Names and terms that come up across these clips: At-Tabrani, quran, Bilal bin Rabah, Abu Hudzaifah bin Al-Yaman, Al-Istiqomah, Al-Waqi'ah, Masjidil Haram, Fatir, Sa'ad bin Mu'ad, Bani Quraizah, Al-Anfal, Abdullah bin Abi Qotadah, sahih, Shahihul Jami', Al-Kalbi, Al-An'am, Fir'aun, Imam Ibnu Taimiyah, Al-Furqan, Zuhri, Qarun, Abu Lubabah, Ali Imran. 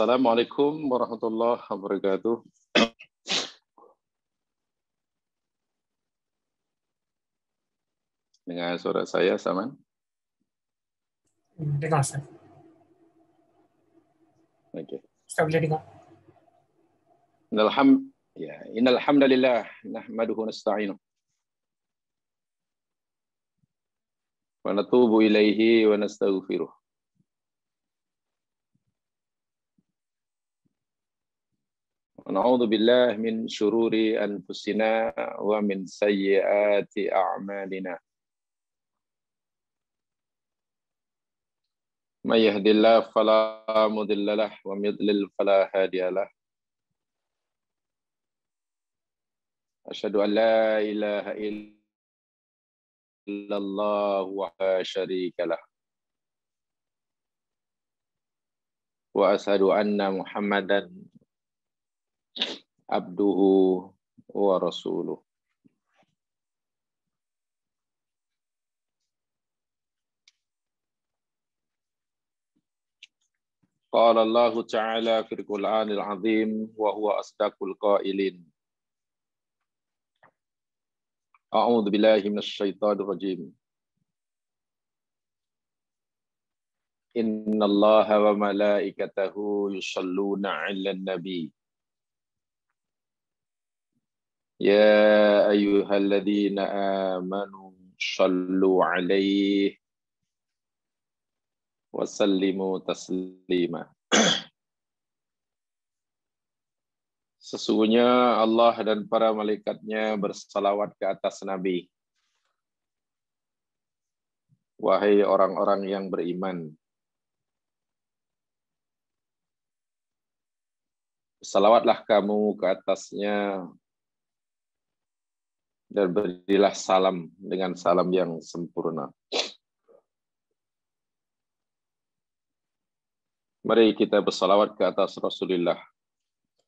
Assalamualaikum warahmatullahi wabarakatuh. Dengan suara saya, Saman? Dengar, Ustaz. Oke. Ustaz, boleh dengar? Innal hamdalillah nahmaduhu nasta'inu wa natubu ilaihi wa nastaghfiruh. نعوذ بالله من شرور أنفسنا ومن سيئات أعمالنا من يهد الله فلا مضل له ومن يضلل فلا هادي له أشهد أن لا إله إلا الله وحده لا شريك له وأشهد أن محمدا abduhu wa rasuluh. Qala Allah ta'ala fil Qur'anil azim wa huwa asdaqul qailin. A'udzu billahi minasy syaithanir rajim. Innallaha wa malaikatahu yusholluna 'alan nabiy. Ya ayyuhalladzina amanu shallu alaihi wa sallimu taslima. Sesungguhnya Allah dan para malaikatnya bersalawat ke atas Nabi. Wahai orang-orang yang beriman, salawatlah kamu ke atasnya dan berilah salam dengan salam yang sempurna. Mari kita bersalawat ke atas Rasulullah.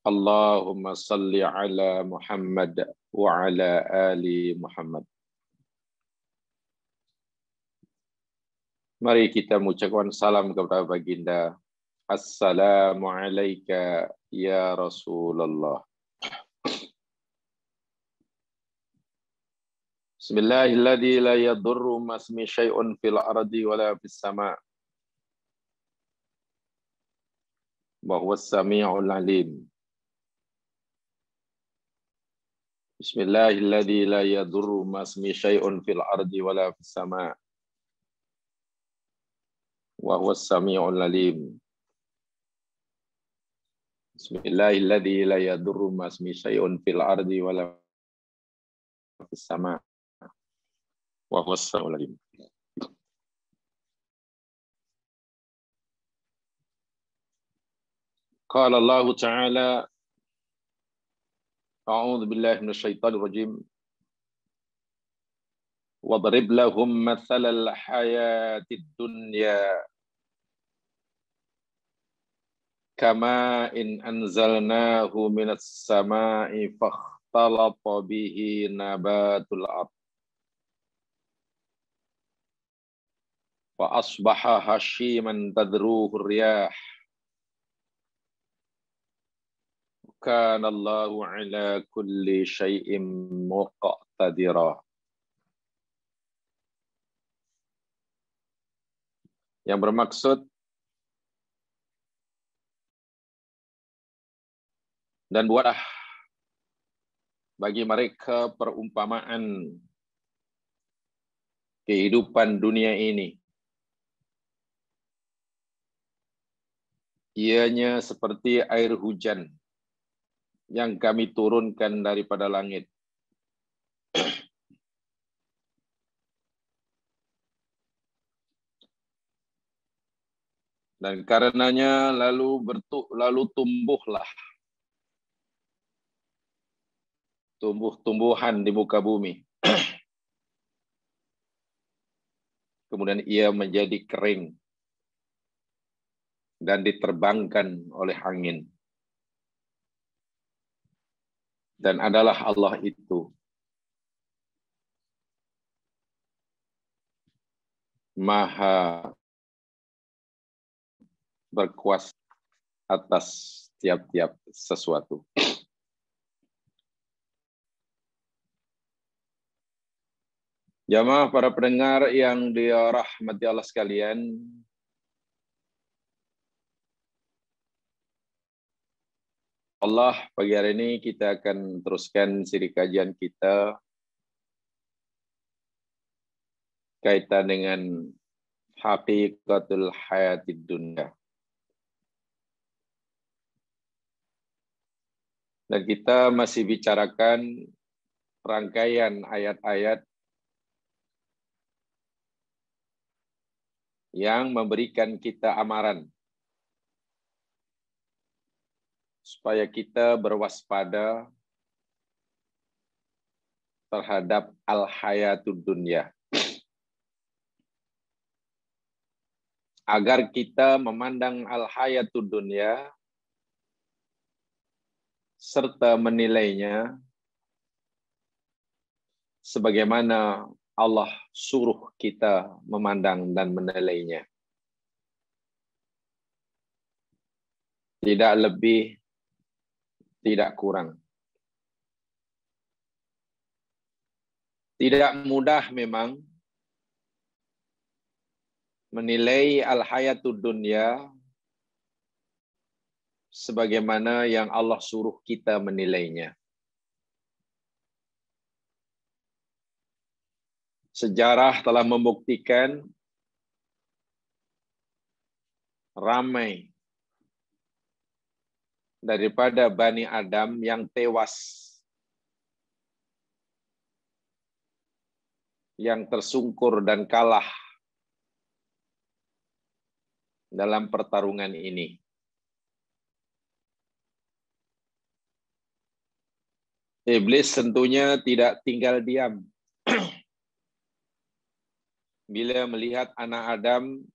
Allahumma salli ala Muhammad wa ala ali Muhammad. Mari kita mengucapkan salam kepada baginda. Assalamu alayka ya Rasulullah. Bismillahilladzi la yadurru masmi syai'un fil ardi wala fis sama'. Wa huwas sami'ul alim. Bismillahilladzi la yadurru masmi syai'un fil ardi wala fis sama'. Wa huwas sami'ul alim. Bismillahilladzi la yadurru masmi syai'un fil ardi wala fis sama'. قال الله تعالى أعوذ بالله من الشيطان الرجيم واضرب لهم مثل الحياة الدنيا كما إن أنزلناه من السماء فاختلط به نبات الأرض فأصبح هشيما تذروه الرياح وكان الله على كل شيء مقتدرا. Yang bermaksud dan buatlah bagi mereka perumpamaan kehidupan dunia ini. Ianya seperti air hujan yang kami turunkan daripada langit. Dan karenanya lalu tumbuhlah tumbuh-tumbuhan di muka bumi. Kemudian ia menjadi kering dan diterbangkan oleh angin. Dan adalah Allah itu Maha berkuasa atas tiap-tiap sesuatu. Jamaah para pendengar yang dirahmati Allah sekalian, Allah pagi hari ini kita akan teruskan siri kajian kita kaitan dengan hakikatul hayatid dunia. Dan kita masih bicarakan rangkaian ayat-ayat yang memberikan kita amaran supaya kita berwaspada terhadap al-hayatud dunya, agar kita memandang al-hayatud dunya serta menilainya sebagaimana Allah suruh kita memandang dan menilainya. Tidak lebih, tidak kurang. Tidak mudah memang menilai al-hayatud dunya sebagaimana yang Allah suruh kita menilainya. Sejarah telah membuktikan ramai daripada Bani Adam yang tewas, yang tersungkur dan kalah dalam pertarungan ini. Iblis tentunya tidak tinggal diam bila melihat anak Adam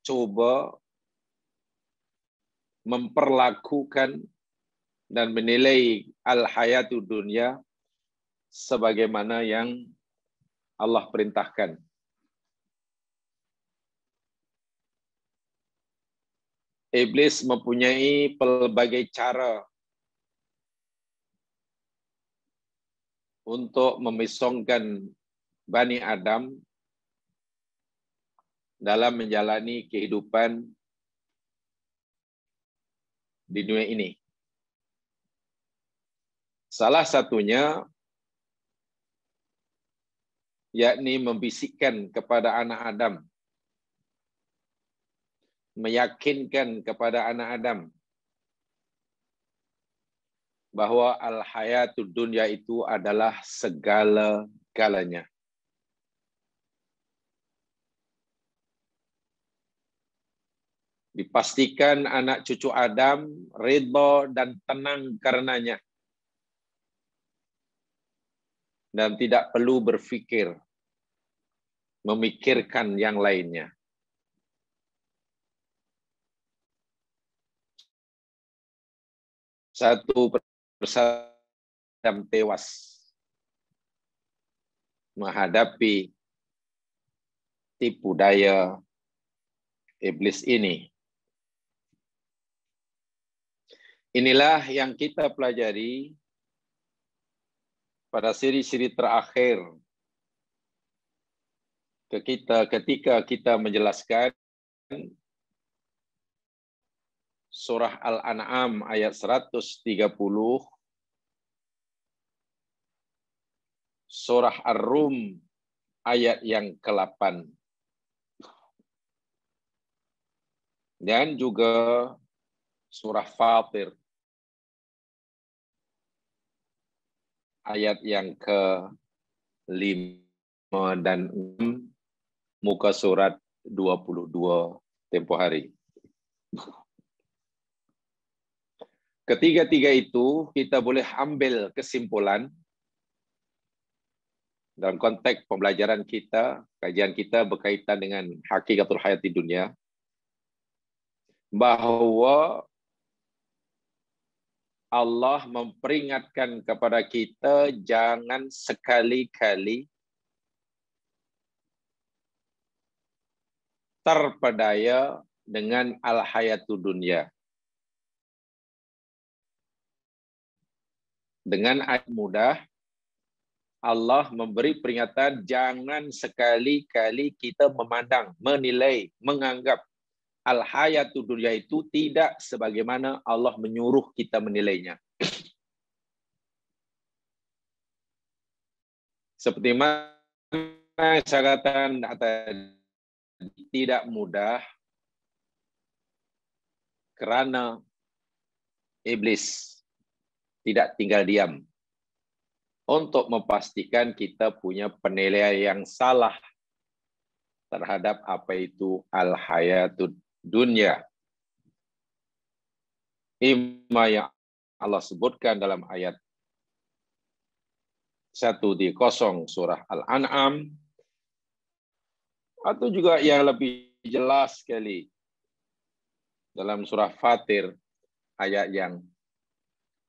coba memperlakukan dan menilai al-hayatud dunya sebagaimana yang Allah perintahkan. Iblis mempunyai pelbagai cara untuk memisongkan Bani Adam dalam menjalani kehidupan di dunia ini. Salah satunya, yakni membisikkan kepada anak Adam, meyakinkan kepada anak Adam, bahwa al-hayatud dunya itu adalah segala-galanya. Dipastikan anak cucu Adam ridha dan tenang karenanya. Dan tidak perlu berpikir, memikirkan yang lainnya. Satu persatu Adam tewas menghadapi tipu daya iblis ini. Inilah yang kita pelajari pada siri-siri terakhir ketika kita menjelaskan surah Al-An'am ayat 130, surah Ar-Rum ayat yang ke-8, dan juga surah Fatir ayat yang ke-5 dan 6, muka surat 22 tempo hari. Ketiga-tiga itu kita boleh ambil kesimpulan dalam konteks pembelajaran kita, kajian kita berkaitan dengan hakikatul hayati dunia, bahwa Allah memperingatkan kepada kita jangan sekali-kali terpedaya dengan al-hayatud dunya. Dengan ayat mudah, Allah memberi peringatan jangan sekali-kali kita memandang, menilai, menganggap al-hayatu dunia itu tidak sebagaimana Allah menyuruh kita menilainya. Seperti mana saya katakan tadi, tidak mudah kerana iblis tidak tinggal diam untuk memastikan kita punya penilaian yang salah terhadap apa itu al-hayatud dunya. Ima yang Allah sebutkan dalam ayat 1-0 surah Al-An'am, atau juga yang lebih jelas sekali dalam surah Fatir ayat yang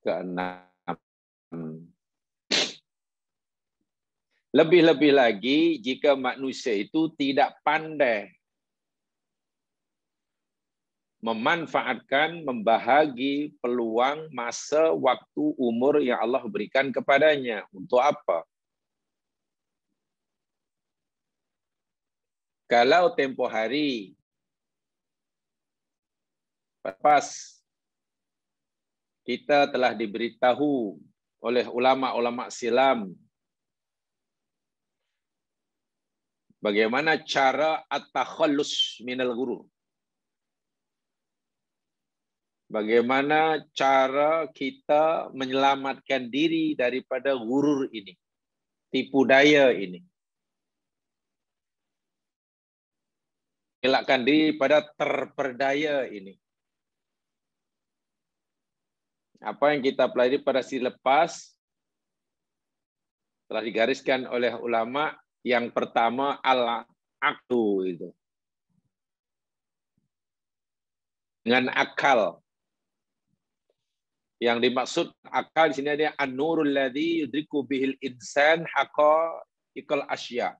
ke-6. Lebih-lebih lagi jika manusia itu tidak pandai memanfaatkan, membahagi peluang, masa, waktu, umur yang Allah berikan kepadanya. Untuk apa? Kalau tempoh hari pas kita telah diberitahu oleh ulama-ulama silam bagaimana cara at-takhallus minal ghurur. Bagaimana cara kita menyelamatkan diri daripada ghurur ini, tipu daya ini. Elakkan diri pada terperdaya ini. Apa yang kita pelajari pada sesi lepas telah digariskan oleh ulama. Yang pertama al-aqlu itu. Dengan akal. Yang dimaksud akal di sini ada an-nurul ladzi yudriku bihil insan haqa'iqal asya.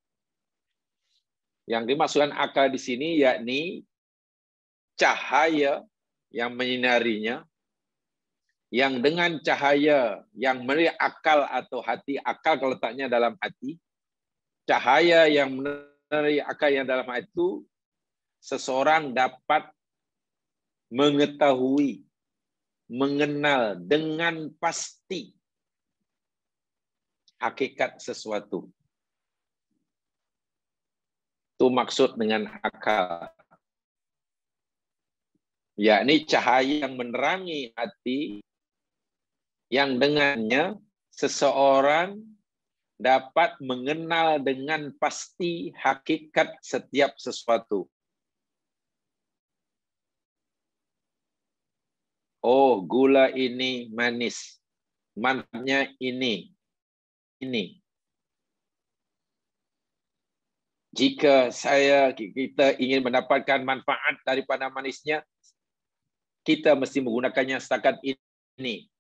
Yang dimaksudkan akal di sini yakni cahaya yang menyinarinya, yang dengan cahaya yang melalui akal atau hati, akal letaknya dalam hati, cahaya yang melalui akal yang dalam hati itu, seseorang dapat mengetahui, mengenal dengan pasti hakikat sesuatu. Itu maksud dengan akal. Yakni cahaya yang menerangi hati, yang dengannya seseorang dapat mengenal dengan pasti hakikat setiap sesuatu. Oh, gula ini manis. Manfaatnya ini. Jika kita ingin mendapatkan manfaat daripada manisnya, kita mesti menggunakannya setakat ini.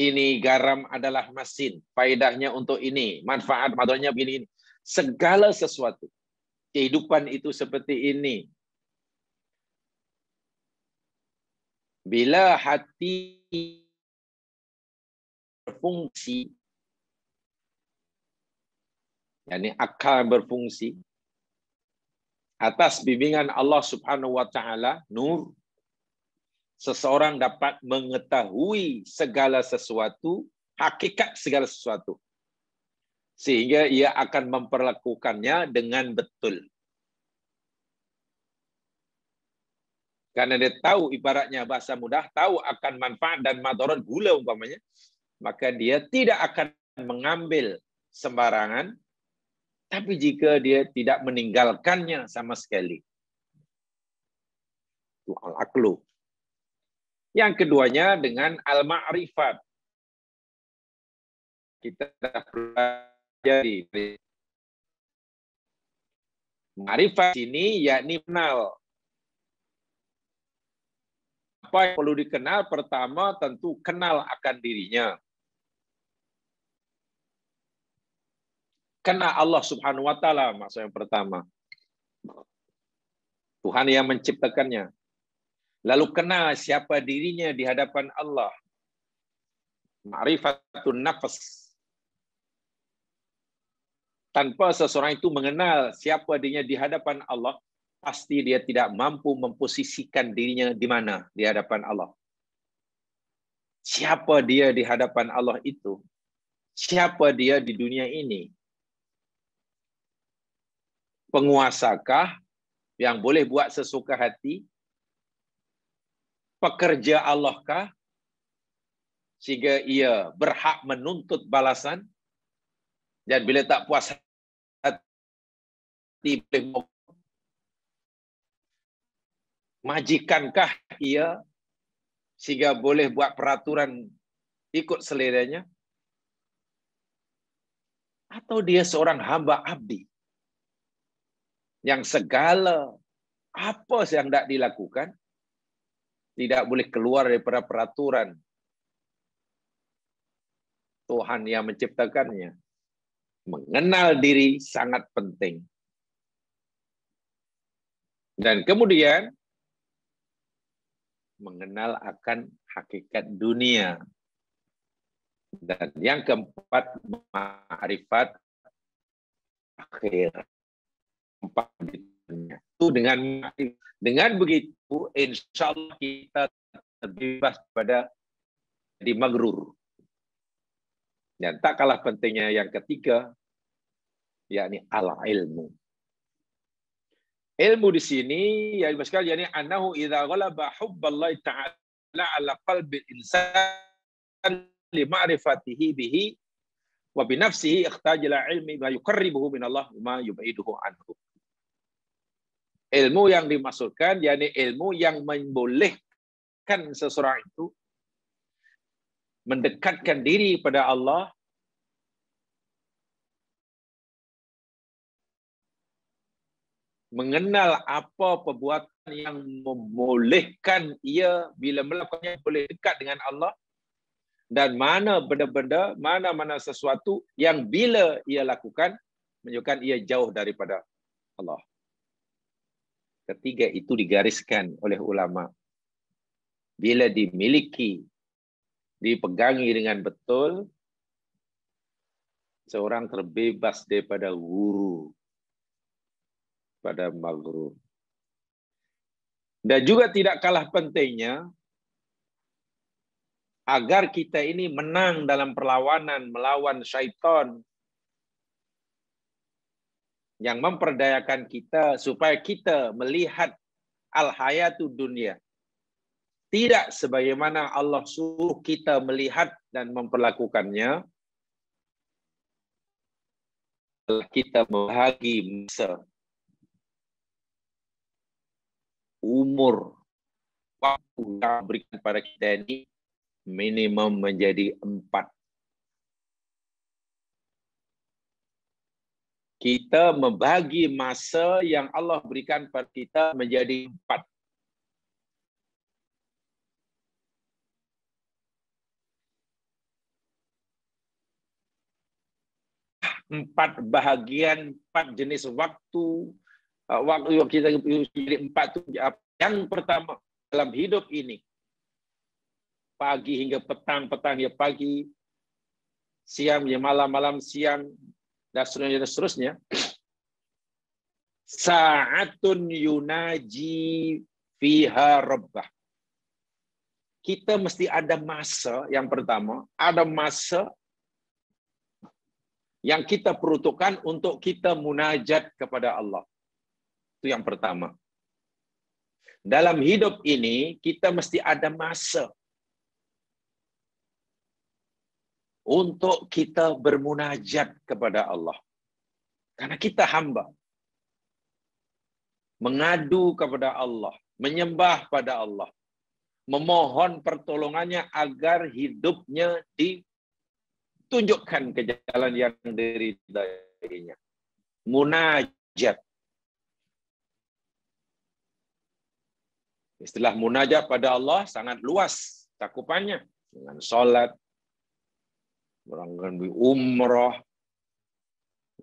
Ini garam adalah masin, faedahnya untuk ini, manfaatnya begini. Segala sesuatu, kehidupan itu seperti ini. Bila hati berfungsi, yakni akal berfungsi atas bimbingan Allah Subhanahu wa taala, nur, seseorang dapat mengetahui segala sesuatu, hakikat segala sesuatu. Sehingga ia akan memperlakukannya dengan betul. Karena dia tahu, ibaratnya bahasa mudah, tahu akan manfaat dan madarat gula umpamanya, maka dia tidak akan mengambil sembarangan, tapi jika dia tidak meninggalkannya sama sekali. Itu al-aqlu. Yang keduanya dengan al-ma'rifat. Kita sudah pelajari. Ma'rifat ini yakni mengenal. Apa yang perlu dikenal? Pertama tentu kenal akan dirinya. Kenal Allah Subhanahu wa taala, maksud yang pertama. Tuhan yang menciptakannya. lalu kenal siapa dirinya di hadapan Allah. Ma'rifatun nafs. Tanpa seseorang itu mengenal siapa dirinya di hadapan Allah, pasti dia tidak mampu memposisikan dirinya di mana di hadapan Allah. Siapa dia di hadapan Allah itu? Siapa dia di dunia ini? Penguasakah yang boleh buat sesuka hati? Pekerja Allahkah sehingga ia berhak menuntut balasan? Dan bila tak puas hati, majikankah ia sehingga boleh buat peraturan ikut seleranya? Atau dia seorang hamba abdi yang segala apa yang hendak dilakukan tidak boleh keluar daripada peraturan Tuhan yang menciptakannya. Mengenal diri sangat penting. Dan kemudian mengenal akan hakikat dunia. Dan yang keempat, ma'rifat akhir. Itu dengan begitu insya Allah kita terbebas pada di magrur. Dan tak kalah pentingnya yang ketiga, yakni al-ilmu. Ilmu di sini ya Mas sekali yakni annahu idza ghalaba hubballahi ta'ala 'ala qalbi al-insan li ma'rifatihi bihi wa bi nafsihi ihtajala ilmi ma yuqarribuhu min Allah wa ma yub'iduhu anhu. Ilmu yang dimaksudkan yakni ilmu yang membolehkan seseorang itu mendekatkan diri pada Allah mengenal apa perbuatan yang membolehkan ia bila melakukannya boleh dekat dengan Allah dan mana benda-benda, mana-mana sesuatu yang bila ia lakukan menunjukkan ia jauh daripada Allah. Ketiga itu digariskan oleh ulama. Bila dimiliki, dipegangi dengan betul, seorang terbebas daripada guru, pada maghrur. Dan juga tidak kalah pentingnya, agar kita ini menang dalam perlawanan melawan syaitan yang memperdayakan kita supaya kita melihat al-hayatu dunia. Tidak sebagaimana Allah suruh kita melihat dan memperlakukannya. Kita membagi masa, umur, waktu yang berikan pada kita ini minimum menjadi 4. Kita membagi masa yang Allah berikan pada kita menjadi 4. Empat bahagian, 4 jenis waktu. Waktu kita jadi 4 itu apa? Yang pertama dalam hidup ini, pagi hingga petang, petang hingga pagi, siang hingga malam, malam siang, dan seterusnya. Sa'atun yunaji fiha rabbah. Kita mesti ada masa yang pertama, ada masa yang kita peruntukkan untuk kita munajat kepada Allah. Itu yang pertama. Dalam hidup ini, kita mesti ada masa untuk kita bermunajat kepada Allah. Karena kita hamba. Mengadu kepada Allah. Menyembah pada Allah. Memohon pertolongannya agar hidupnya ditunjukkan ke jalan yang diridainya. Munajat. Istilah munajat pada Allah sangat luas cakupannya. Dengan sholat, orang umrah,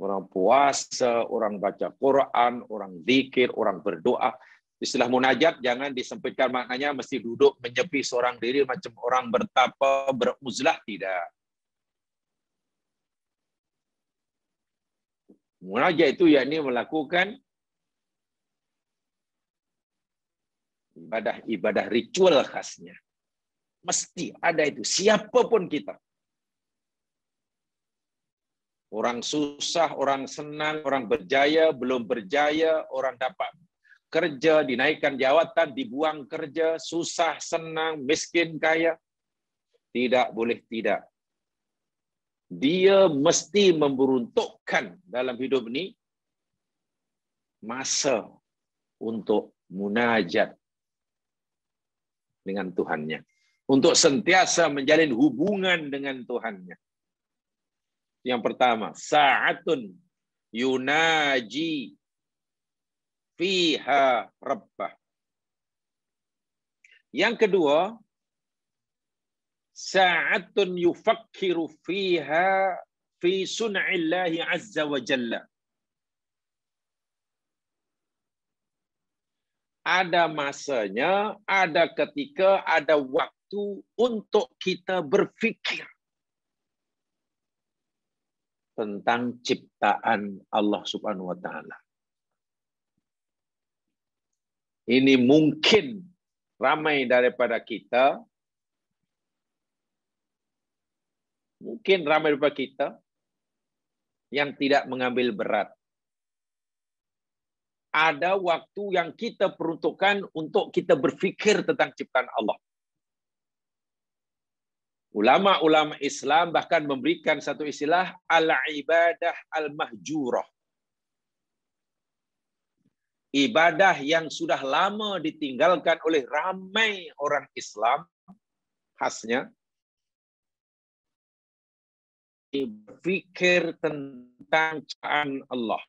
orang puasa, orang baca Quran, orang zikir, orang berdoa. Istilah munajat jangan disempitkan maknanya mesti duduk menyepi seorang diri macam orang bertapa beruzlah, tidak. Munajat itu yakni melakukan ibadah-ibadah ritual khasnya. Mesti ada itu, siapapun kita. Orang susah, orang senang, orang berjaya, belum berjaya, orang dapat kerja, dinaikkan jawatan, dibuang kerja, susah, senang, miskin, kaya. Tidak boleh tidak. Dia mesti memperuntukkan dalam hidup ini masa untuk munajat dengan Tuhannya. Untuk sentiasa menjalin hubungan dengan Tuhannya. Yang pertama, sa'atun yunaji fiha rabbah. Yang kedua, sa'atun yufakkiru fiha fi sun'illahi azza wa jalla. Ada masanya, ada ketika, ada waktu untuk kita berpikir tentang ciptaan Allah Subhanahu wa Ta'ala. Ini mungkin ramai daripada kita, yang tidak mengambil berat. Ada waktu yang kita peruntukkan untuk kita berpikir tentang ciptaan Allah. Ulama-ulama Islam bahkan memberikan satu istilah, al-ibadah al-mahjurah. Ibadah yang sudah lama ditinggalkan oleh ramai orang Islam, khasnya, berpikir tentang ciptaan Allah.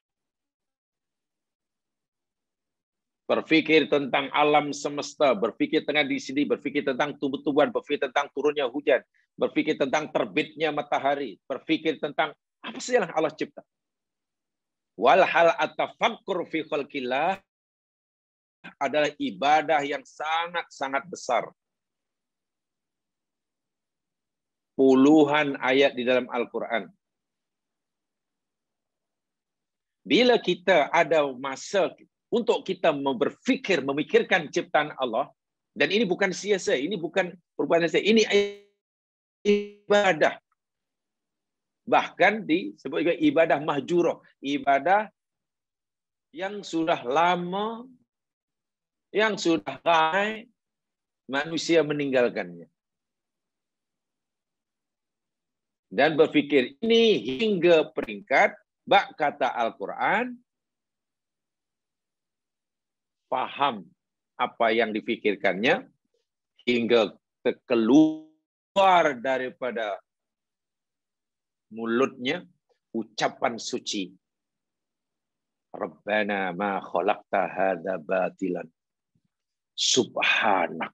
Berpikir tentang alam semesta, berpikir tengah di sini, berpikir tentang tumbuh-tumbuhan, berpikir tentang turunnya hujan, berpikir tentang terbitnya matahari, berpikir tentang apa sih yang Allah cipta. Walhal atafakkur fi khalqillah adalah ibadah yang sangat-sangat besar. Puluhan ayat di dalam Al-Quran. Bila kita ada masa untuk kita berfikir, memikirkan ciptaan Allah, dan ini bukan sia-sia, ini bukan perbuatan sia-sia, ini ibadah. Bahkan disebut juga ibadah mahjurah, ibadah yang sudah lama, yang sudah ramai manusia meninggalkannya. Dan berfikir ini hingga peringkat, bak kata Al-Quran, paham apa yang difikirkannya hingga keluar daripada mulutnya ucapan suci. Rabbana ma khalaqta hadza batilan. Subhanak.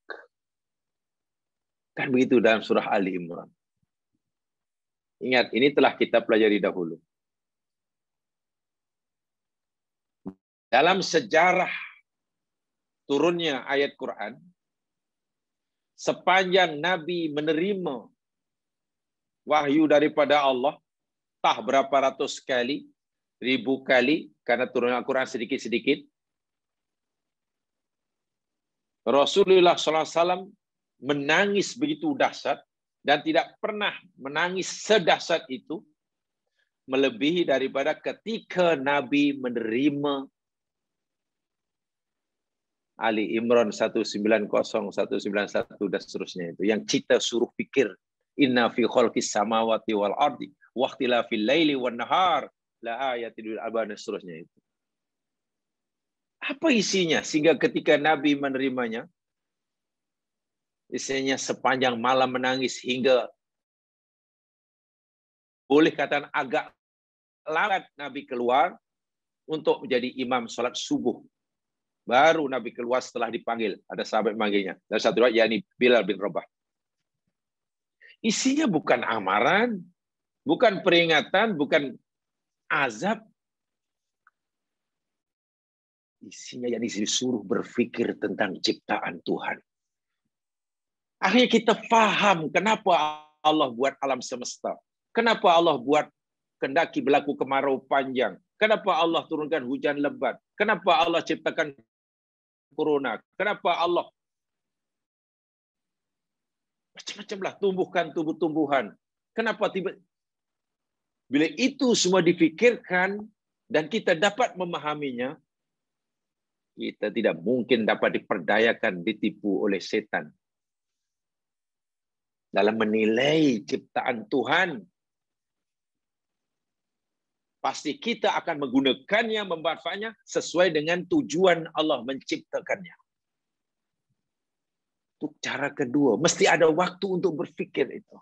Kan begitu dalam surah Ali Imran. Ingat, ini telah kita pelajari dahulu. Dalam sejarah turunnya ayat Quran, sepanjang Nabi menerima wahyu daripada Allah, tah berapa ratus kali, ribu kali, karena turunnya Al-Quran sedikit-sedikit, Rasulullah SAW menangis begitu dahsyat, dan tidak pernah menangis sedahsyat itu, melebihi daripada ketika Nabi menerima Ali Imran 190, 191, dan seterusnya itu. Yang kita suruh pikir. Inna fi kholqis samawati wal ardi. Waktila fil layli wal nahar. La ayatil abad, dan seterusnya itu. Apa isinya? Sehingga ketika Nabi menerimanya, isinya sepanjang malam menangis hingga boleh katakan agak lambat Nabi keluar untuk menjadi imam salat subuh. Baru Nabi keluar setelah dipanggil. Ada sahabat manggilnya. Dan satu lagi, yakni Bilal bin Rabah. Isinya bukan amaran, bukan peringatan, bukan azab. Isinya yang disuruh berpikir tentang ciptaan Tuhan. Akhirnya kita paham kenapa Allah buat alam semesta. Kenapa Allah buat kendaki berlaku kemarau panjang. Kenapa Allah turunkan hujan lebat. Kenapa Allah ciptakan corona. Kenapa Allah macam-macamlah tumbuhkan tumbuh-tumbuhan. Kenapa tiba bila itu semua difikirkan dan kita dapat memahaminya, kita tidak mungkin dapat diperdayakan, ditipu oleh setan. Dalam menilai ciptaan Tuhan, pasti kita akan menggunakannya, memanfaatkannya sesuai dengan tujuan Allah menciptakannya. Itu cara kedua. Mesti ada waktu untuk berpikir itu.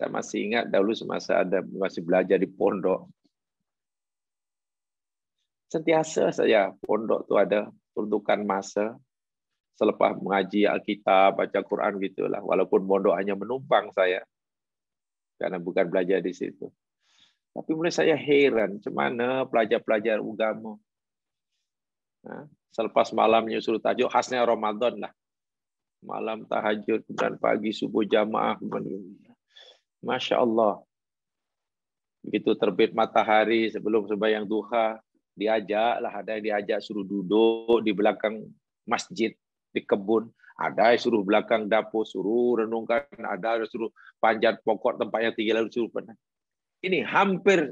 Saya masih ingat dahulu semasa masih belajar di pondok. Sentiasa saya pondok itu ada peruntukan masa. Selepas mengaji Alkitab, baca Quran gitulah. Walaupun pondok hanya menumpang saya. Karena bukan belajar di situ. Tapi mulai saya heran. Cemana pelajar-pelajar agama. Nah, selepas malam menyusul tahajud, khasnya Ramadan lah. Malam tahajud, kemudian pagi subuh jamaah. Masya Allah. Begitu terbit matahari sebelum sembahyang duha, diajaklah, ada yang diajak suruh duduk di belakang masjid, di kebun. Ada yang suruh belakang dapur, suruh renungkan. Ada yang suruh panjat pokok tempat yang tinggi, lalu suruh pernah. Ini hampir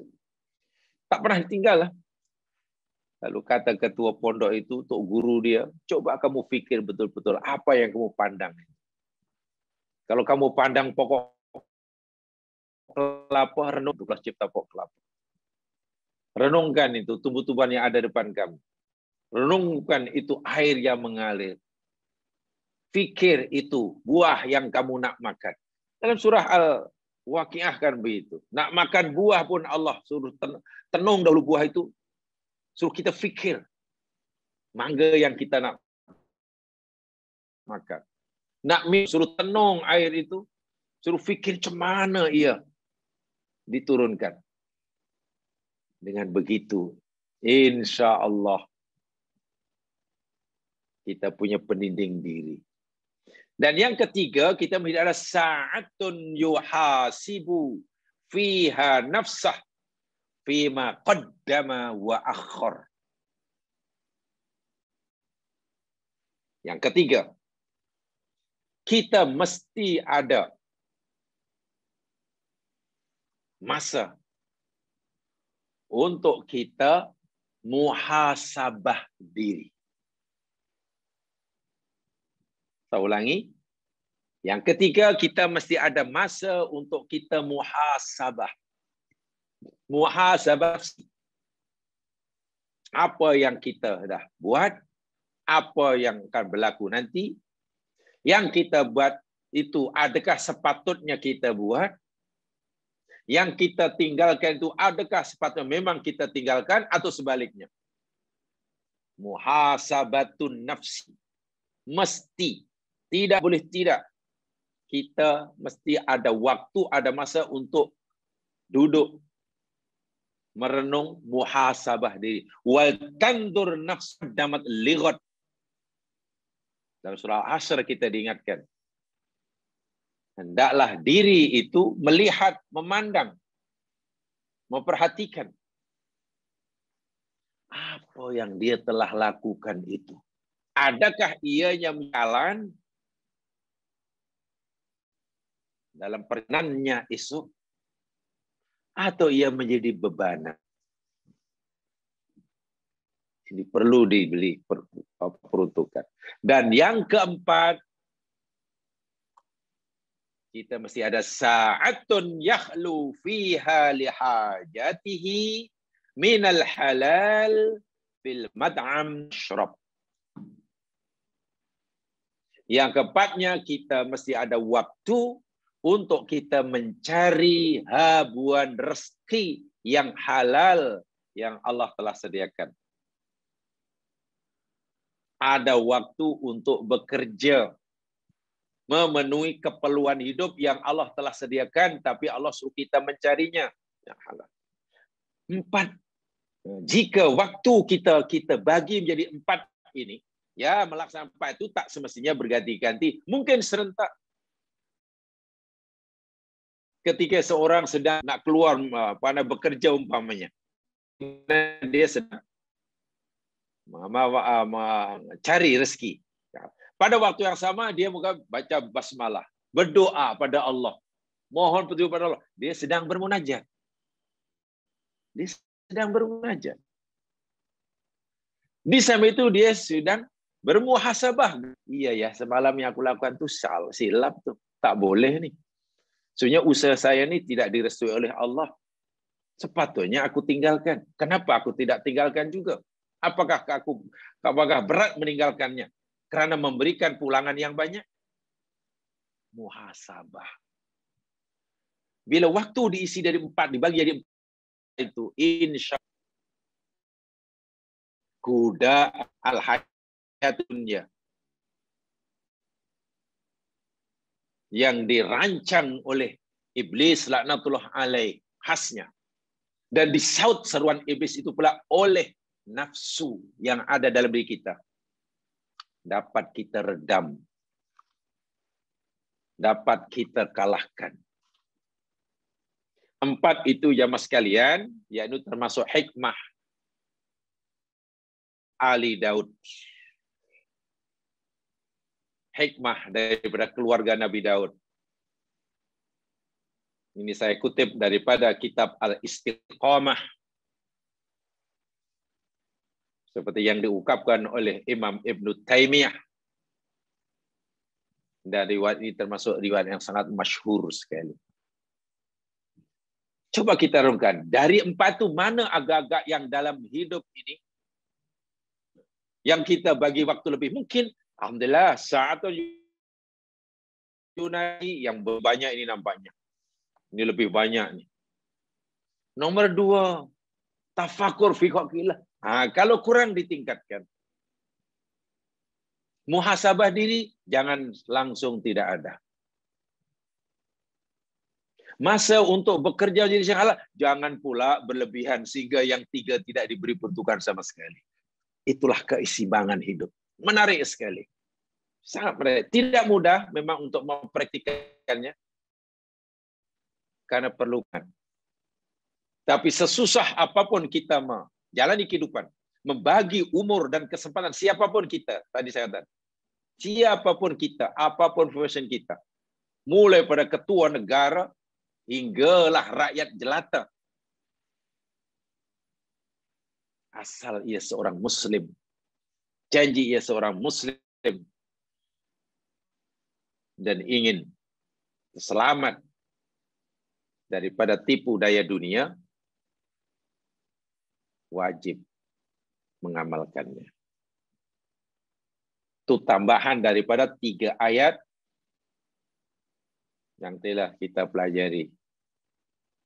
tak pernah ditinggal lah. Lalu kata ketua pondok itu, tok guru dia, coba kamu pikir betul-betul apa yang kamu pandang. Kalau kamu pandang pokok kelapa, renunglah cipta pokok kelapa. Renungkan itu tumbuh-tumbuhan yang ada depan kamu. Renungkan itu air yang mengalir. Pikir itu buah yang kamu nak makan. Dalam surah Al-Waqi'ah kan begitu. Nak makan buah pun Allah suruh tenung dahulu buah itu. Suruh kita fikir mangga yang kita nak makan. Nak minum, suruh tenung air itu. Suruh fikir cemana ia diturunkan. Dengan begitu, insya Allah, kita punya peninding diri. Dan yang ketiga, kita melihat ada sa'atun yuhasibu fiha nafsah. Fima qaddama wa akhar. Yang ketiga, kita mesti ada masa untuk kita muhasabah diri. Saya ulangi. Yang ketiga, kita mesti ada masa untuk kita muhasabah. Muhasabah apa yang kita dah buat, apa yang akan berlaku nanti, yang kita buat itu adakah sepatutnya kita buat, yang kita tinggalkan itu adakah sepatutnya memang kita tinggalkan atau sebaliknya. Muhasabatun nafsi, mesti, tidak boleh tidak, kita mesti ada waktu, ada masa untuk duduk merenung, muhasabah diri. Wal tandur nafs damat lighad. Dalam surah Asr kita diingatkan. Hendaklah diri itu melihat, memandang, memperhatikan apa yang dia telah lakukan itu. Adakah ia yang jalan dalam perenangnya esok? Atau ia menjadi bebanan. Ini perlu dibeli peruntukan. Dan yang keempat, kita mesti ada sa'atun yakhlu fiha lihajatihi minal halal fil mad'am syurab. Yang keempatnya, kita mesti ada waktu untuk kita mencari habuan rezeki yang halal yang Allah telah sediakan. Ada waktu untuk bekerja, memenuhi keperluan hidup yang Allah telah sediakan, tapi Allah suruh kita mencarinya yang halal. Empat. Jika waktu kita bagi menjadi empat ini, ya melaksanakan empat itu tak semestinya berganti-ganti. Mungkin serentak. Ketika seorang sedang nak keluar, pada bekerja umpamanya, dia sedang cari rezeki. Pada waktu yang sama dia mungkin baca basmalah, berdoa pada Allah, mohon petunjuk pada Allah. Dia sedang bermunajat. Dia sedang bermunajat. Di samping itu dia sedang bermuhasabah. Iya ya, semalam yang aku lakukan itu silap tuh, tak boleh nih. Sebenarnya usaha saya ini tidak direstui oleh Allah. Sepatutnya aku tinggalkan. Kenapa aku tidak tinggalkan juga? Apakah berat meninggalkannya? Karena memberikan pulangan yang banyak? Muhasabah. Bila waktu diisi dari empat, dibagi jadi empat, itu insya kuda al-hayatunya. Yang dirancang oleh iblis laknatullah alaih, khasnya, dan disaut seruan iblis itu pula oleh nafsu yang ada dalam diri kita, dapat kita redam, dapat kita kalahkan. Empat itu jamaah sekalian, yaitu termasuk hikmah Ali Daud. Hikmah daripada keluarga Nabi Daud. Ini saya kutip daripada kitab Al-Istiqomah. Seperti yang diungkapkan oleh Imam Ibnu Taimiyah. Dan riwayat ini termasuk riwayat yang sangat masyhur sekali. Coba kita renungkan. Dari empat itu mana agak-agak yang dalam hidup ini yang kita bagi waktu lebih? Mungkin alhamdulillah, Sa'ad Yunani yang banyak ini nampaknya. Ini lebih banyak nih. Nomor dua, tafakur fi khaqillah. Kalau kurang ditingkatkan. Muhasabah diri, jangan langsung tidak ada. Masa untuk bekerja jadi halal, jangan pula berlebihan sehingga yang tiga tidak diberi peruntukan sama sekali. Itulah keseimbangan hidup. Menarik sekali. Sangat menarik. Tidak mudah memang untuk mempraktikkannya. Karena perlukan. Tapi sesusah apapun kita menjalani kehidupan. Membagi umur dan kesempatan siapapun kita. Tadi saya katakan. Siapapun kita. Apapun profesi kita. Mulai pada ketua negara. Hinggalah rakyat jelata. Asal ia seorang Muslim. Janji ia seorang Muslim dan ingin selamat daripada tipu daya dunia, wajib mengamalkannya. Itu tambahan daripada 3 ayat yang telah kita pelajari.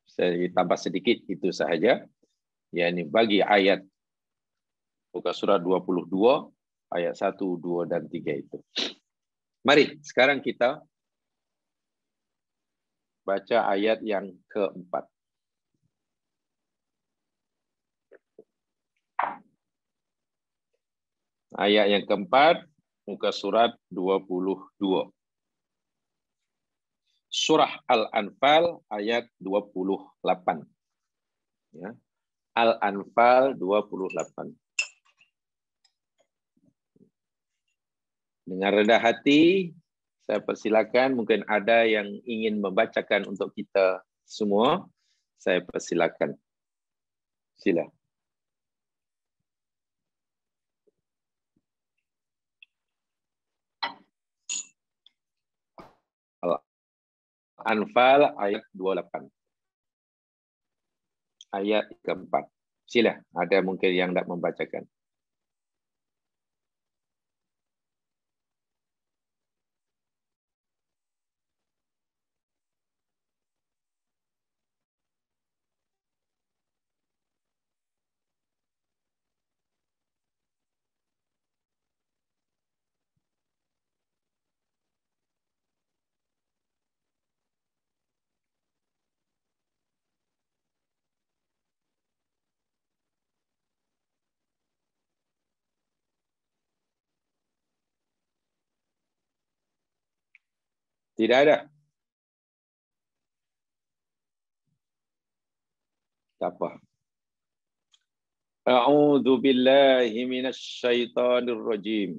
Saya tambah sedikit itu sahaja. Yakni bagi ayat buka surah 22 ayat 1, 2 dan 3 itu. Mari sekarang kita baca ayat yang keempat. Ayat yang keempat muka surat 22. Surah Al-Anfal ayat 28. Ya. Al-Anfal 28. Dengan rendah hati, saya persilakan. Mungkin ada yang ingin membacakan untuk kita semua. Saya persilakan. Sila. Al-Anfal ayat 28. Ayat keempat. Sila. Ada mungkin yang tidak membacakan. Tidak ada. Apa? A'udzu billahi minasy syaithanir rajim.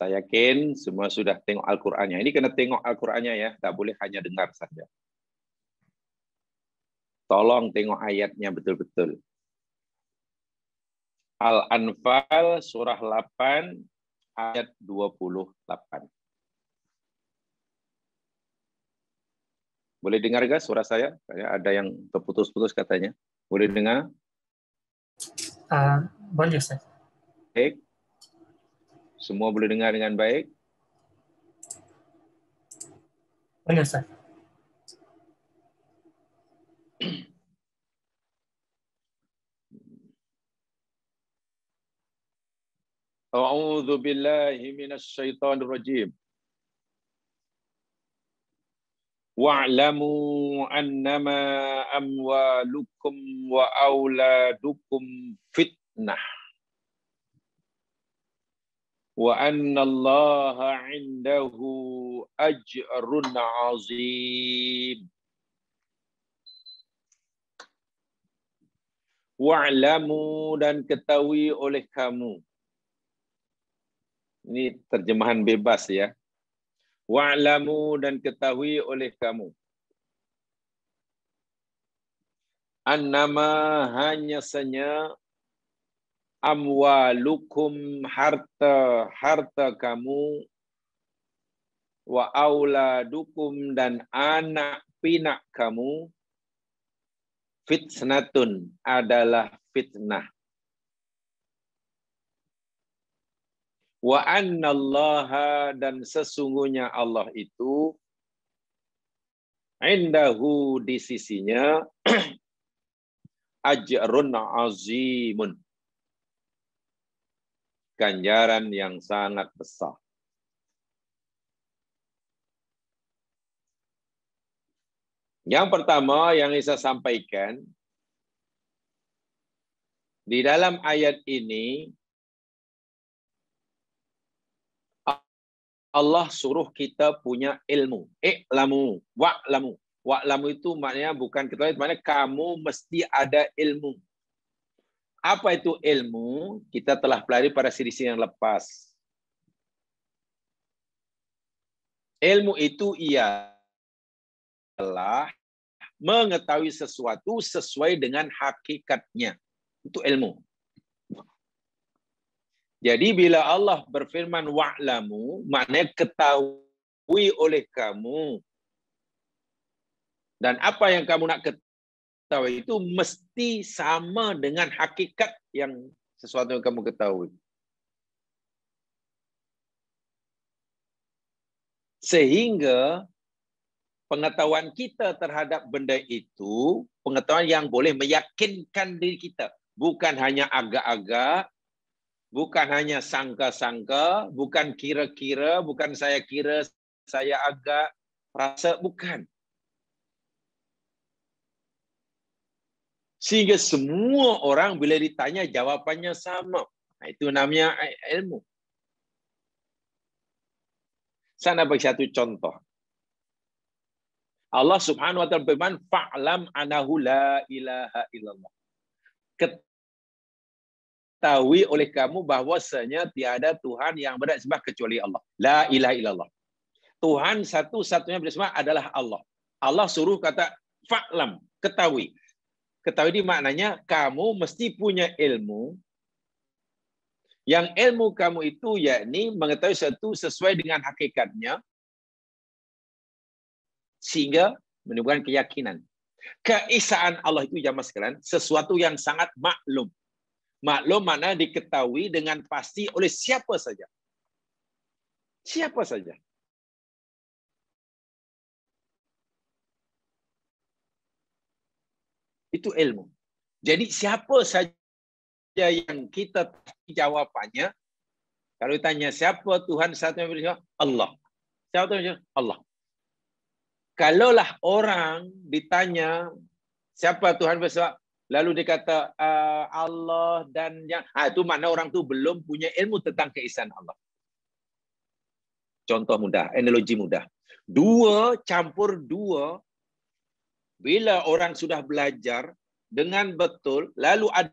Saya yakin semua sudah tengok Al-Qur'annya. Ini kena tengok Al-Qur'annya ya, tak boleh hanya dengar saja. Tolong tengok ayatnya betul-betul. Al-Anfal surah 8 ayat 28. Boleh dengar gak suara saya? Ada yang terputus-putus katanya. Boleh dengar? Boleh, Ustaz. Baik. Semua boleh dengar dengan baik? Boleh, Ustaz. A'udzu billahi minasy syaithanir rajim. Wa'lamu annama amwalukum wa auladukum fitnah wa anna Allaha 'indahu ajrun 'azim. Wa'lamu, dan ketahui oleh kamu. Ini terjemahan bebas ya. Wa'lamu, dan ketahui oleh kamu. Annama, hanyasanya, amwalukum, harta kamu, wa auladukum, dan anak pinak kamu, fitnatun, adalah fitnah. Wa anna Allaha, dan sesungguhnya Allah itu, indahu, di sisinya, ajrun azimun, ganjaran yang sangat besar. Yang pertama yang Isa sampaikan, di dalam ayat ini Allah suruh kita punya ilmu. I'lamu, wa'lamu. Wa'lamu itu maknanya bukan kita, maknanya kamu mesti ada ilmu. Apa itu ilmu? Kita telah pelajari pada siri-siri yang lepas. Ilmu itu ialah mengetahui sesuatu sesuai dengan hakikatnya. Itu ilmu. Jadi bila Allah berfirman wa'lamu, maknanya ketahui oleh kamu. Dan apa yang kamu nak ketahui itu mesti sama dengan hakikat yang sesuatu yang kamu ketahui. Sehingga pengetahuan kita terhadap benda itu, pengetahuan yang boleh meyakinkan diri kita. Bukan hanya agak-agak, bukan hanya sangka-sangka, bukan kira-kira, bukan saya kira, saya agak, rasa, bukan. Sehingga semua orang bila ditanya jawabannya sama. Nah, itu namanya ilmu. Saya bagi satu contoh. Allah Subhanahu wa taala berfirman, "Fa'lam annahu la ilaha illallah." Ketahui oleh kamu bahwasanya tiada Tuhan yang berhak disembah kecuali Allah. La ilaha illallah. Tuhan satu-satunya yang disembah adalah Allah. Allah suruh kata fa'lam, ketahui. Ketahui di maknanya kamu mesti punya ilmu. Yang ilmu kamu itu yakni mengetahui sesuatu sesuai dengan hakikatnya sehingga menimbulkan keyakinan. Keesaan Allah itu jamaah sekalian sesuatu yang sangat maklum. Maklum mana diketahui dengan pasti oleh siapa saja. Siapa saja. Itu ilmu. Jadi siapa saja yang kita jawabannya, kalau ditanya siapa Tuhan satu yang Allah. Siapa Tuhan? Allah. Kalaulah orang ditanya siapa Tuhan besok, lalu dikata Allah dan yang itu mana orang itu belum punya ilmu tentang keesaan Allah. Contoh mudah, analogi mudah. 2 campur 2, bila orang sudah belajar dengan betul, lalu ada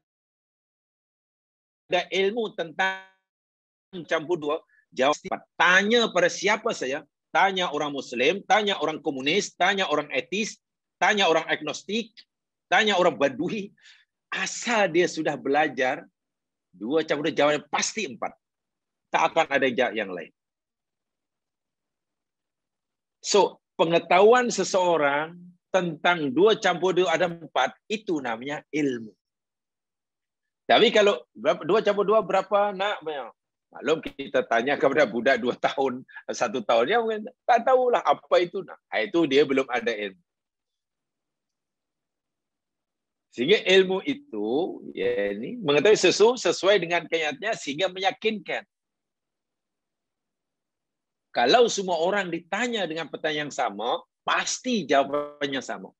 ilmu tentang campur 2, jawab cepat. Tanya pada siapa saya? Tanya orang Muslim, tanya orang komunis, tanya orang ateis, tanya orang agnostik, tanya orang Badui. Asal dia sudah belajar, 2 campur 2 jawabannya pasti 4. Tak akan ada yang lain. So, pengetahuan seseorang tentang 2 campur 2 ada 4, itu namanya ilmu. Tapi kalau 2 campur 2 berapa nak? Maklum kita tanya kepada budak 2 tahun, 1 tahun, dia mungkin tak tahulah apa itu nak. Itu dia belum ada ilmu. Sehingga ilmu itu ya ini mengetahui sesuatu sesuai dengan kenyataannya sehingga meyakinkan. Kalau semua orang ditanya dengan pertanyaan yang sama, pasti jawabannya sama.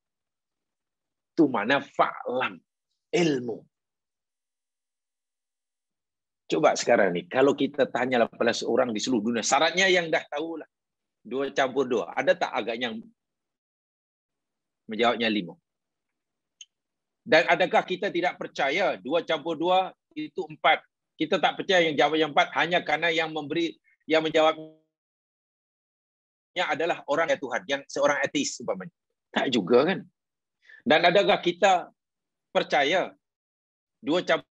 Itu mana fa'lam, ilmu. Coba sekarang nih, kalau kita tanya 18 orang di seluruh dunia, syaratnya yang dah tahulah 2 campur 2. Ada tak agaknya menjawabnya 5? Dan adakah kita tidak percaya 2 campur 2 itu 4? Kita tak percaya yang jawab yang 4 hanya karena yang memberi, yang menjawabnya adalah orang yang Tuhan, yang seorang ateis umpamanya. Tak juga kan? Dan adakah kita percaya 2 campur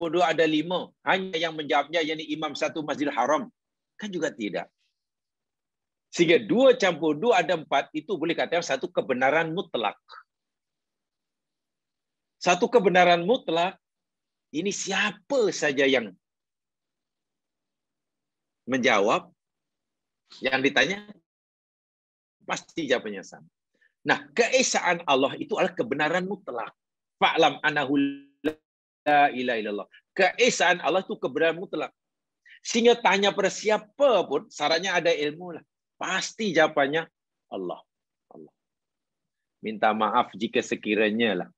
2 ada 5 hanya yang menjawabnya yakni imam satu Masjidil Haram? Kan juga tidak. Sehingga 2 campur 2 ada 4 itu boleh katakan satu kebenaran mutlak. Satu kebenaran mutlak, ini siapa saja yang menjawab, yang ditanya, pasti jawabannya sama. Nah, keesaan Allah itu adalah kebenaran mutlak. Fa'lam annahu la ilaha illallah. Keesaan Allah itu kebenaran mutlak. Sehingga tanya pada siapa pun, syaratnya ada ilmu lah. Pasti jawabannya Allah. Allah. Minta maaf jika sekiranya lah.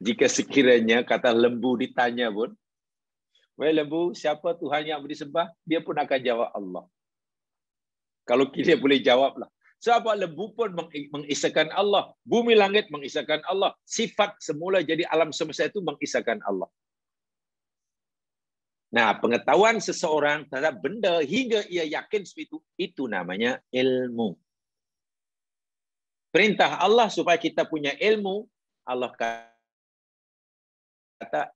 Jika sekiranya kata lembu ditanya pun, "Wahai lembu, siapa Tuhan yang disembah?" Dia pun akan jawab Allah. Kalau dia boleh jawablah. Sebab lembu pun mengisahkan Allah, bumi langit mengisahkan Allah, sifat semula jadi alam semesta itu mengisahkan Allah. Nah, pengetahuan seseorang terhadap benda hingga ia yakin seperti itu namanya ilmu. Perintah Allah supaya kita punya ilmu. Allah kata,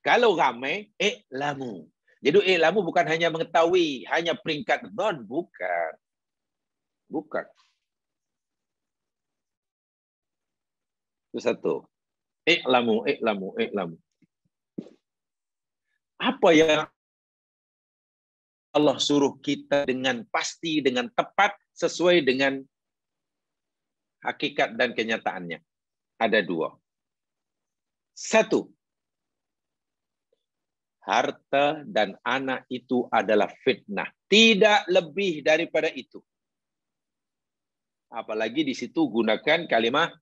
kalau ramai, lamu. Jadi lamu bukan hanya mengetahui, hanya peringkat non, bukan. Bukan. Itu satu. Lamu. Apa yang Allah suruh kita dengan pasti, dengan tepat, sesuai dengan hakikat dan kenyataannya? Ada 2. 1. Harta dan anak itu adalah fitnah. Tidak lebih daripada itu. Apalagi di situ gunakan kalimah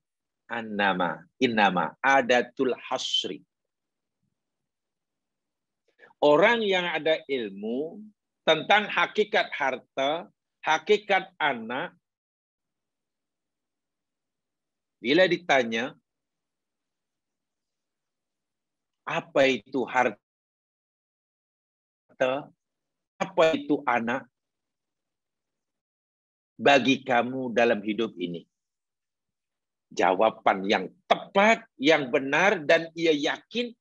annama, innama, adatul hasri. Orang yang ada ilmu tentang hakikat harta, hakikat anak, bila ditanya, apa itu harta, apa itu anak bagi kamu dalam hidup ini? Jawaban yang tepat, yang benar, dan ia yakin,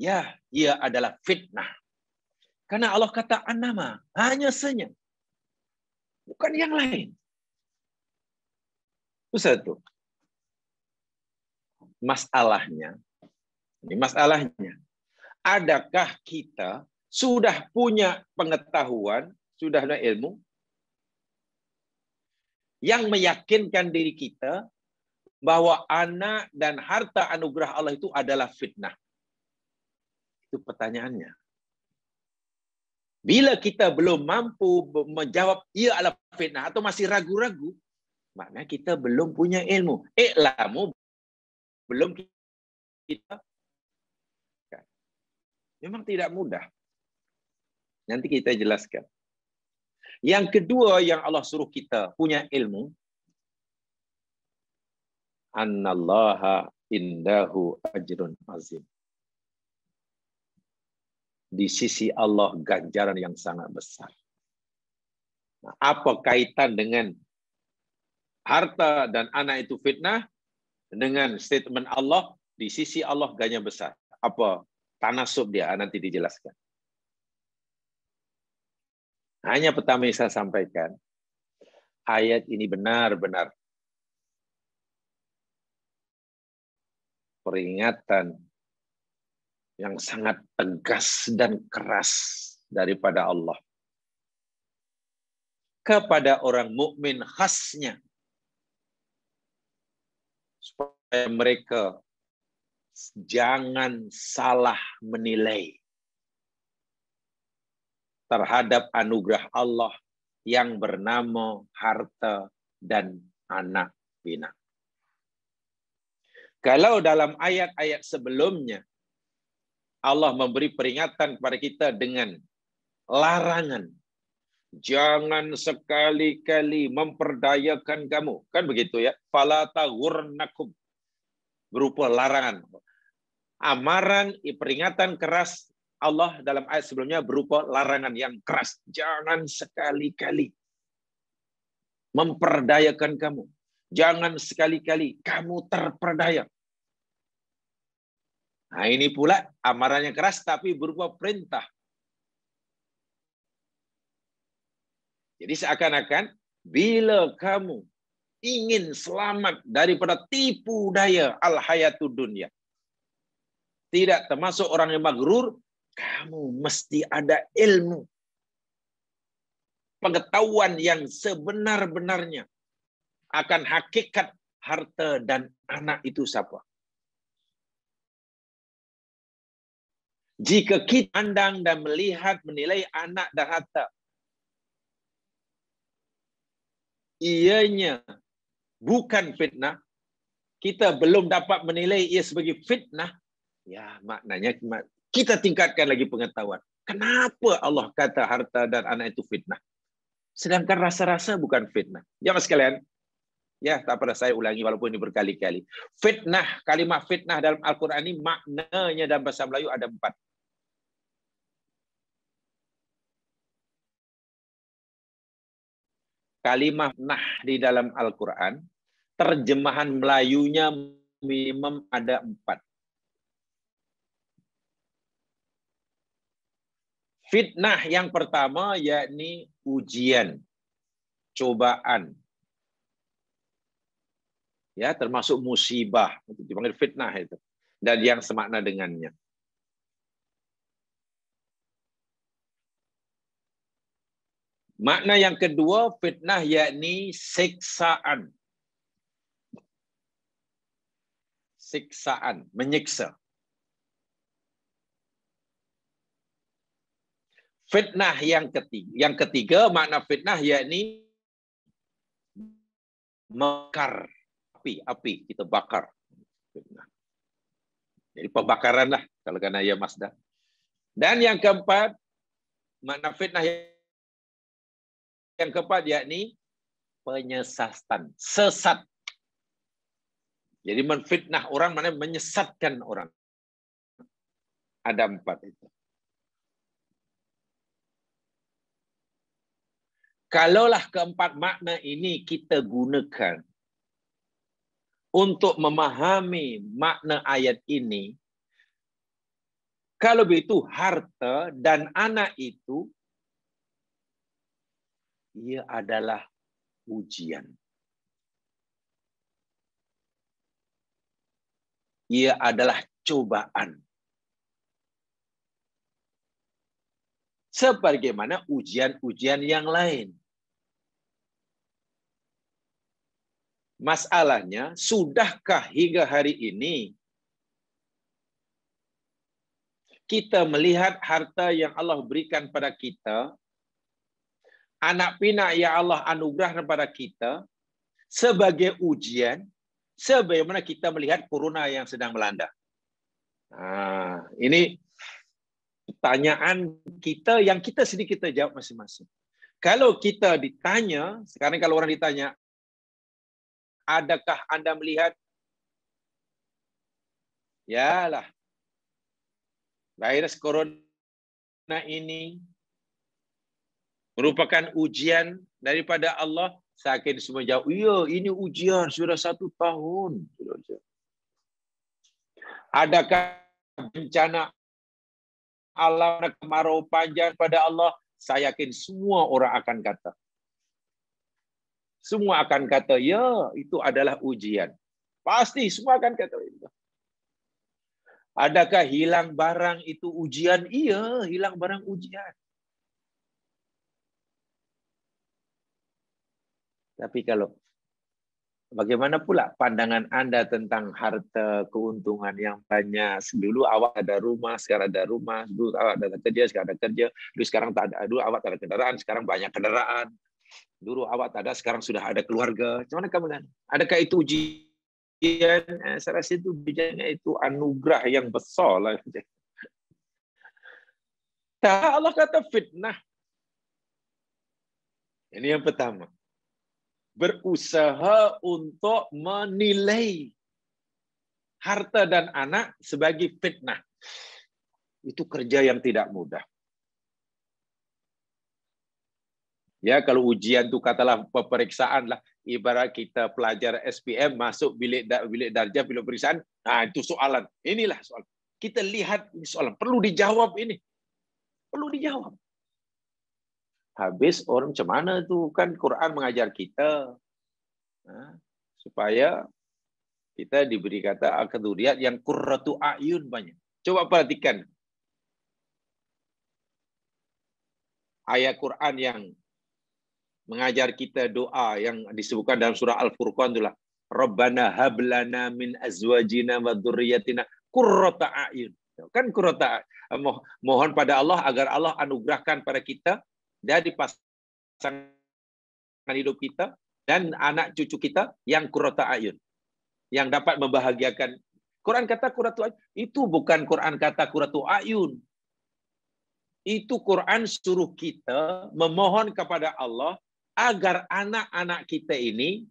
ya, ia adalah fitnah. Karena Allah kata annama, hanya saja. Bukan yang lain. Itu satu. Masalahnya, adakah kita sudah punya pengetahuan, sudah ada ilmu yang meyakinkan diri kita bahwa anak dan harta anugerah Allah itu adalah fitnah? Itu pertanyaannya. Bila kita belum mampu menjawab ia adalah fitnah atau masih ragu-ragu, maknanya kita belum punya ilmu. Ilmu belum kita, memang tidak mudah. Nanti kita jelaskan. Yang kedua yang Allah suruh kita punya ilmu, annallaha indahu ajrun azim. Di sisi Allah ganjaran yang sangat besar. Nah, apa kaitan dengan harta dan anak itu fitnah dengan statement Allah di sisi Allah ganjaran besar? Apa tanasub dia nanti dijelaskan. Hanya pertama yang saya sampaikan, ayat ini benar-benar peringatan yang sangat tegas dan keras daripada Allah kepada orang mukmin khasnya, supaya mereka jangan salah menilai terhadap anugerah Allah yang bernama harta dan anak bina. Kalau dalam ayat-ayat sebelumnya Allah memberi peringatan kepada kita dengan larangan, jangan sekali-kali memperdayakan kamu, kan begitu ya? Fala taghurnakum, berupa larangan, amaran, peringatan keras Allah dalam ayat sebelumnya berupa larangan yang keras, jangan sekali-kali memperdayakan kamu, jangan sekali-kali kamu terperdaya. Nah, ini pula amarannya keras tapi berupa perintah. Jadi seakan-akan bila kamu ingin selamat daripada tipu daya al-hayatu dunia, tidak termasuk orang yang maghrur, kamu mesti ada ilmu, pengetahuan yang sebenar-benarnya akan hakikat harta dan anak itu siapa. Jika kita pandang dan melihat, menilai anak dan harta, ianya bukan fitnah, kita belum dapat menilai ia sebagai fitnah, ya maknanya kita tingkatkan lagi pengetahuan. Kenapa Allah kata harta dan anak itu fitnah? Sedangkan rasa-rasa bukan fitnah. Ya mas sekalian, ya tak perlu saya ulangi walaupun ini berkali-kali. Fitnah, kalimat fitnah dalam Al-Quran ini maknanya dalam bahasa Melayu ada 4. Kalimat nah di dalam Al-Quran, terjemahan Melayunya minimum ada 4. Fitnah yang pertama yakni ujian, cobaan. Ya, termasuk musibah, dipanggil fitnah itu. Dan yang semakna dengannya. Makna yang kedua, fitnah yakni siksaan. Siksaan, menyiksa. Fitnah yang ketiga, makna fitnah yakni makar, api kita bakar. Fitnah. Jadi pembakaran lah kalau kena ya Mazda. Dan yang keempat, makna fitnah yang keempat yakni penyesatan, sesat. Jadi menfitnah orang, mana menyesatkan orang. Ada 4 itu. Kalaulah keempat makna ini kita gunakan untuk memahami makna ayat ini, kalau begitu harta dan anak itu ia adalah ujian. Ia adalah cobaan. Sebagaimana ujian-ujian yang lain. Masalahnya, sudahkah hingga hari ini kita melihat harta yang Allah berikan pada kita, anak pinak yang Allah anugerahkan kepada kita sebagai ujian, sebagaimana kita melihat corona yang sedang melanda. Nah, ini pertanyaan kita yang kita sedikit jawab masing-masing. Kalau kita ditanya, sekarang kalau orang ditanya, adakah Anda melihat? Yalah, virus corona ini merupakan ujian daripada Allah. Saking semua jauh, iya ini ujian sudah 1 tahun. Adakah bencana alam kemarau panjang pada Allah? Saya yakin semua orang akan kata. Semua akan kata, ya itu adalah ujian. Pasti semua akan kata itu. Adakah hilang barang itu ujian? Iya, hilang barang ujian. Tapi kalau bagaimana pula pandangan Anda tentang harta, keuntungan yang banyak? Dulu awak ada rumah, sekarang ada rumah. Dulu awak ada kerja, sekarang ada kerja. Dulu sekarang tak ada. Dulu awak tak ada kendaraan, sekarang banyak kendaraan. Dulu awak tak ada, sekarang sudah ada keluarga. Macam mana kamu kan? Adakah itu ujian? Saya rasa itu bijaknya itu anugerah yang besar lah. Allah kata fitnah. Ini yang pertama. Berusaha untuk menilai harta dan anak sebagai fitnah. Itu kerja yang tidak mudah. Ya, kalau ujian itu katalah peperiksaan lah. Ibarat kita pelajar SPM masuk bilik darjah, bilik periksaan, nah itu soalan. Inilah soalan. Kita lihat ini soalan. Perlu dijawab ini. Perlu dijawab. Habis orang macam mana itu? Kan Quran mengajar kita. Nah, supaya kita diberi kata al-quduriyat yang qurratu a'yun banyak. Coba perhatikan. Ayat Quran yang mengajar kita doa yang disebutkan dalam surah Al-Furqan itulah Rabbana hablana min azwajina wa dzurriyyatina qurrata a'yun. Kan qurrata mohon pada Allah agar Allah anugerahkan pada kita dari pasangan hidup kita dan anak cucu kita yang qurrata a'yun, yang dapat membahagiakan. Quran kata qurrata a'yun itu bukan Quran kata qurrata a'yun. Itu Quran suruh kita memohon kepada Allah agar anak-anak kita ini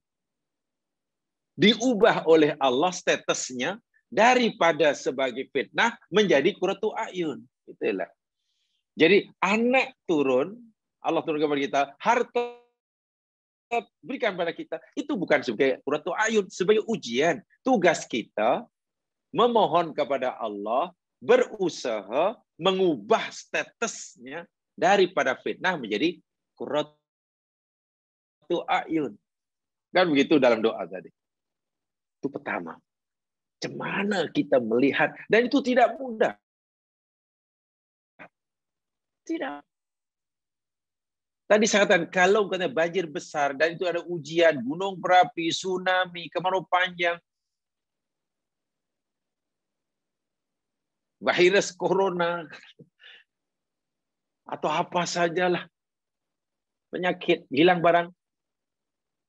diubah oleh Allah statusnya daripada sebagai fitnah menjadi qurratu a'yun. Itulah. Jadi anak turun, Allah turun kepada kita, harta berikan kepada kita, itu bukan sebagai qurratu a'yun, sebagai ujian. Tugas kita memohon kepada Allah, berusaha mengubah statusnya daripada fitnah menjadi qurratu a'yun. Kan begitu dalam doa tadi. Itu pertama. Cemana kita melihat, dan itu tidak mudah. Tidak. Tadi saya katakan, kalau katanya banjir besar, dan itu ada ujian, gunung berapi, tsunami, kemarau panjang, virus corona, atau apa sajalah, penyakit, hilang barang.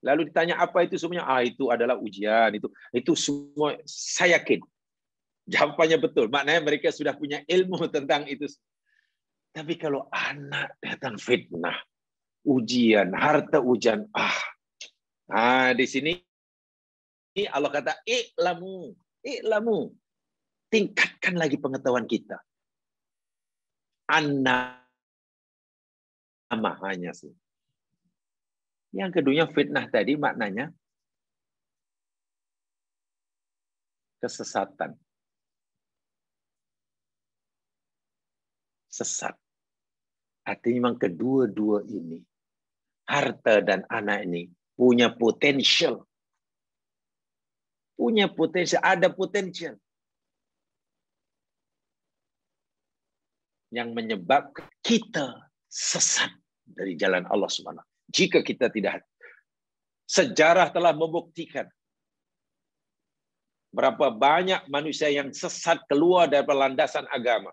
Lalu ditanya apa itu semuanya? Ah, itu adalah ujian. Itu semua saya yakin. Jawabannya betul. Maknanya mereka sudah punya ilmu tentang itu. Tapi kalau anak datang fitnah, ujian, harta ujian, di sini Allah kata i'lamu. Tingkatkan lagi pengetahuan kita. Anak mahanya sih. Yang kedua fitnah tadi maknanya kesesatan. Sesat. Artinya memang kedua-dua ini, harta dan anak ini punya potensial. Punya potensi, ada potensial. Yang menyebabkan kita sesat dari jalan Allah Subhanahu wa taala. Jika kita tidak hati. Sejarah telah membuktikan berapa banyak manusia yang sesat keluar dari landasan agama.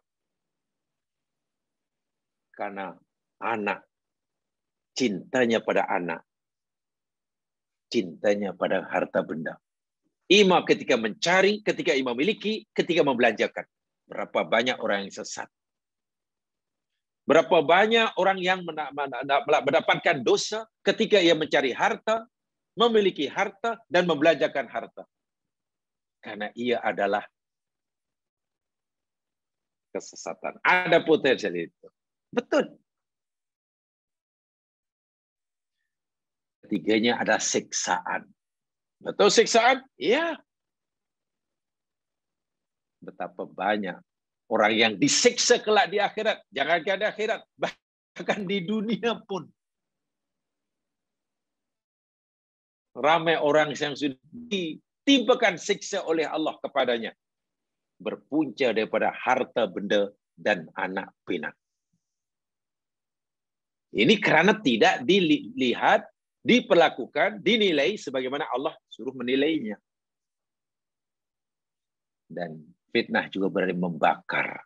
Karena anak, cintanya pada anak, cintanya pada harta benda. Imam ketika mencari, ketika imam memiliki, ketika membelanjakan. Berapa banyak orang yang sesat. Berapa banyak orang yang mendapatkan dosa ketika ia mencari harta, memiliki harta, dan membelanjakan harta. Karena ia adalah kesesatan. Ada potensi itu. Betul. Ketiganya ada siksaan. Betul siksaan? Iya. Betapa banyak orang yang disiksa kelak di akhirat. Jangankan di akhirat, bahkan di dunia pun. Ramai orang yang sudah ditimpakan siksa oleh Allah kepadanya. Berpunca daripada harta benda dan anak pinak. Ini kerana tidak dilihat, diperlakukan, dinilai sebagaimana Allah suruh menilainya. Dan fitnah juga berani membakar.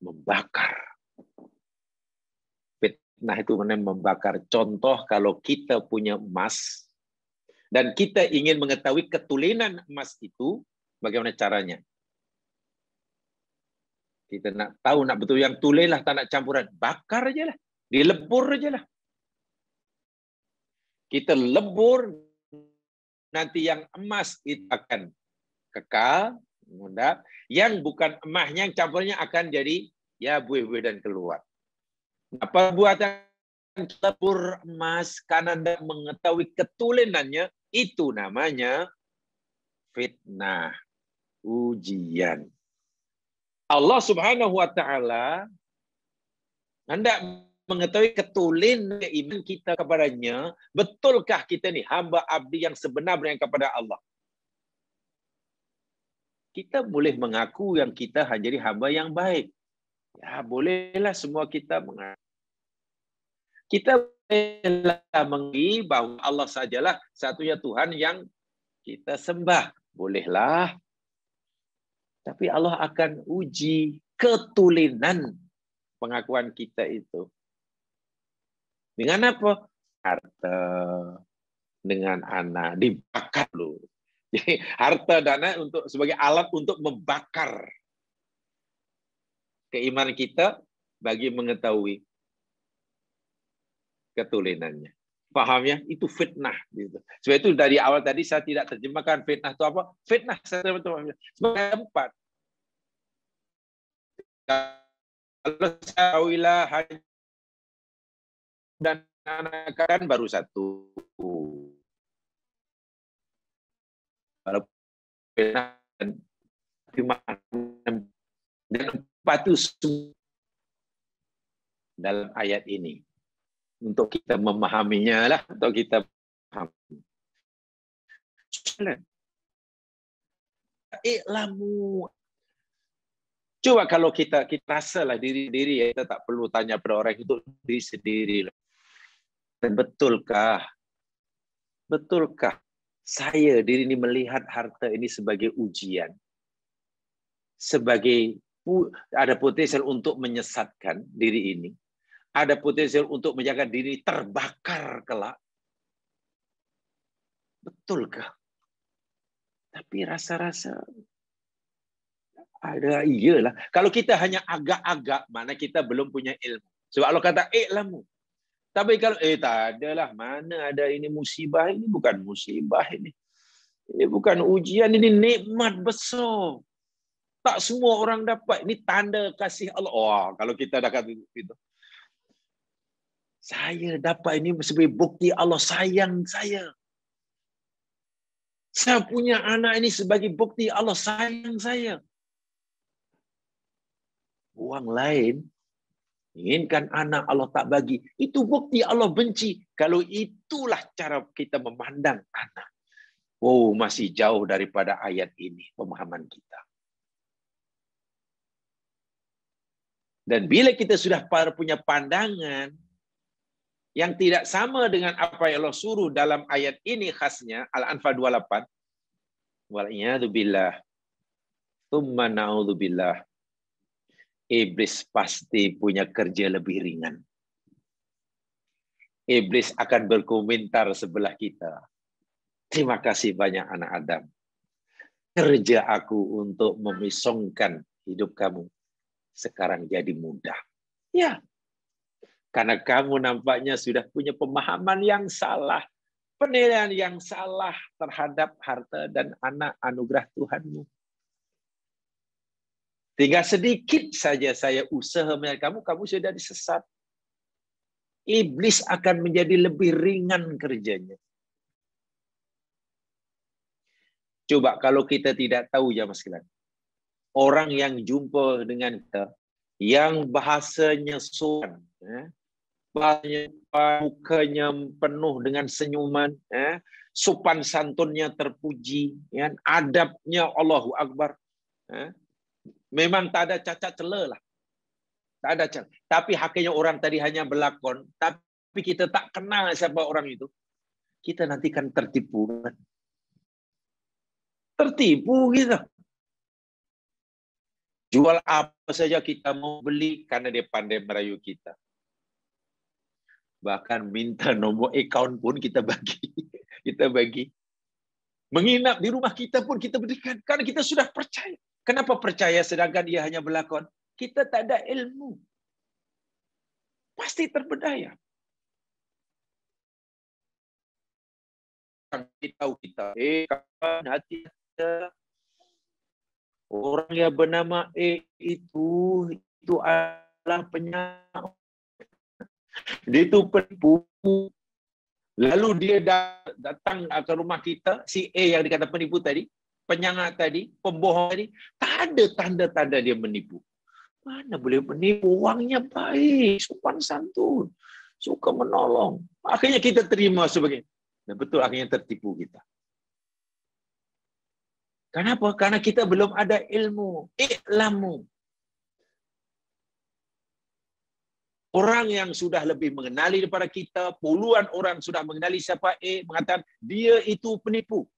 Membakar. Fitnah itu benar membakar. Contoh kalau kita punya emas, dan kita ingin mengetahui ketulinan emas itu, bagaimana caranya? Kita nak tahu, nak betul yang tulen lah, tak nak campuran. Bakar aja lah. Dilebur aja lah. Kita lebur, nanti yang emas itu akan kekal, mengundap. Yang bukan emasnya, yang campurnya akan jadi ya buih-buih dan keluar. Apa buatan lebur emas karena tidak mengetahui ketulenannya, itu namanya fitnah, ujian. Allah Subhanahu wa taala hendak mengetahui ketulen iman kita kepadanya, betulkah kita ni hamba abdi yang sebenar-benarnya kepada Allah. Kita boleh mengaku yang kita jadi hamba yang baik. Ya, bolehlah semua kita mengaku. Kita bolehlah mengakui bahawa Allah sajalah satunya Tuhan yang kita sembah. Bolehlah. Tapi Allah akan uji ketulinan pengakuan kita itu. Dengan apa? Harta, dengan anak, dibakar dulu. Jadi harta dan anak untuk sebagai alat untuk membakar keimanan kita bagi mengetahui ketulinannya. Paham ya? Itu fitnah. Sebab itu dari awal tadi saya tidak terjemahkan fitnah itu apa. Fitnah saya terjemahkan. Sebenarnya empat. Kalau sawilah dan anak kan baru satu. Kalau fitnah dan empat itu semua dalam ayat ini. Untuk kita memahaminya lah, untuk kita paham. Iklamu. Coba kalau kita rasalah diri kita tak perlu tanya pada orang itu diri sendiri. Betulkah saya diri ini melihat harta ini sebagai ujian, sebagai ada potensial untuk menyesatkan diri ini. Ada potensi untuk menjaga diri terbakar kelak. Betulkah? Tapi rasa-rasa ada iyalah. Kalau kita hanya agak-agak, mana kita belum punya ilmu. Sebab Allah kata, ilmu. Tapi kalau, tak adalah. Mana ada ini musibah. Ini bukan musibah. Ini bukan ujian. Ini nikmat besar. Tak semua orang dapat. Ini tanda kasih Allah. Oh, kalau kita dah kata itu. Saya dapat ini sebagai bukti Allah sayang saya. Saya punya anak ini sebagai bukti Allah sayang saya. Orang lain inginkan anak Allah tak bagi. Itu bukti Allah benci. Kalau itulah cara kita memandang anak. Oh, masih jauh daripada ayat ini pemahaman kita. Dan bila kita sudah punya pandangan yang tidak sama dengan apa yang Allah suruh dalam ayat ini khasnya, Al-Anfal 28. Wal'iyadzubillah. Thumma na'udzubillah. Iblis pasti punya kerja lebih ringan. Iblis akan berkomentar sebelah kita. Terima kasih banyak anak Adam. kerja aku untuk memisongkan hidup kamu sekarang jadi mudah. Ya, karena kamu nampaknya sudah punya pemahaman yang salah, penilaian yang salah terhadap harta dan anak anugerah Tuhanmu. Tinggal sedikit saja saya usaha menyelamatkan kamu, kamu sudah disesat. Iblis akan menjadi lebih ringan kerjanya. Coba kalau kita tidak tahu ya mas sekalian. Orang yang jumpa dengan kita, yang bahasanya sopan, mukanya penuh dengan senyuman, sopan santunnya terpuji, adabnya Allahu Akbar. Memang tak ada cacat celah lah. Tak ada celah. Tapi hakikatnya orang tadi hanya berlakon, tapi kita tak kenal siapa orang itu. Kita nanti kan tertipu. Tertipu gitu. Jual apa saja kita mau beli karena dia pandai merayu kita. Bahkan minta nombor account pun kita bagi. Kita bagi. Menginap di rumah kita pun kita berikan. Karena kita sudah percaya. Kenapa percaya sedangkan dia hanya berlakon? Kita tak ada ilmu. Pasti terberdaya. Kita tahu kita. Kapan hati kita. Orang yang bernama E itu adalah penyamun. Dia itu penipu. Lalu dia datang ke rumah kita, si E yang dikata penipu tadi, penyangat tadi, pembohong tadi, tak ada tanda-tanda dia menipu. Mana boleh menipu? Uangnya baik, sopan santun, suka menolong. Akhirnya kita terima sebagainya. Nah, betul akhirnya tertipu kita. Kenapa? Karena kita belum ada ilmu, iklamu. Orang yang sudah lebih mengenali daripada kita, puluhan orang sudah mengenali siapa mengatakan dia itu penipu.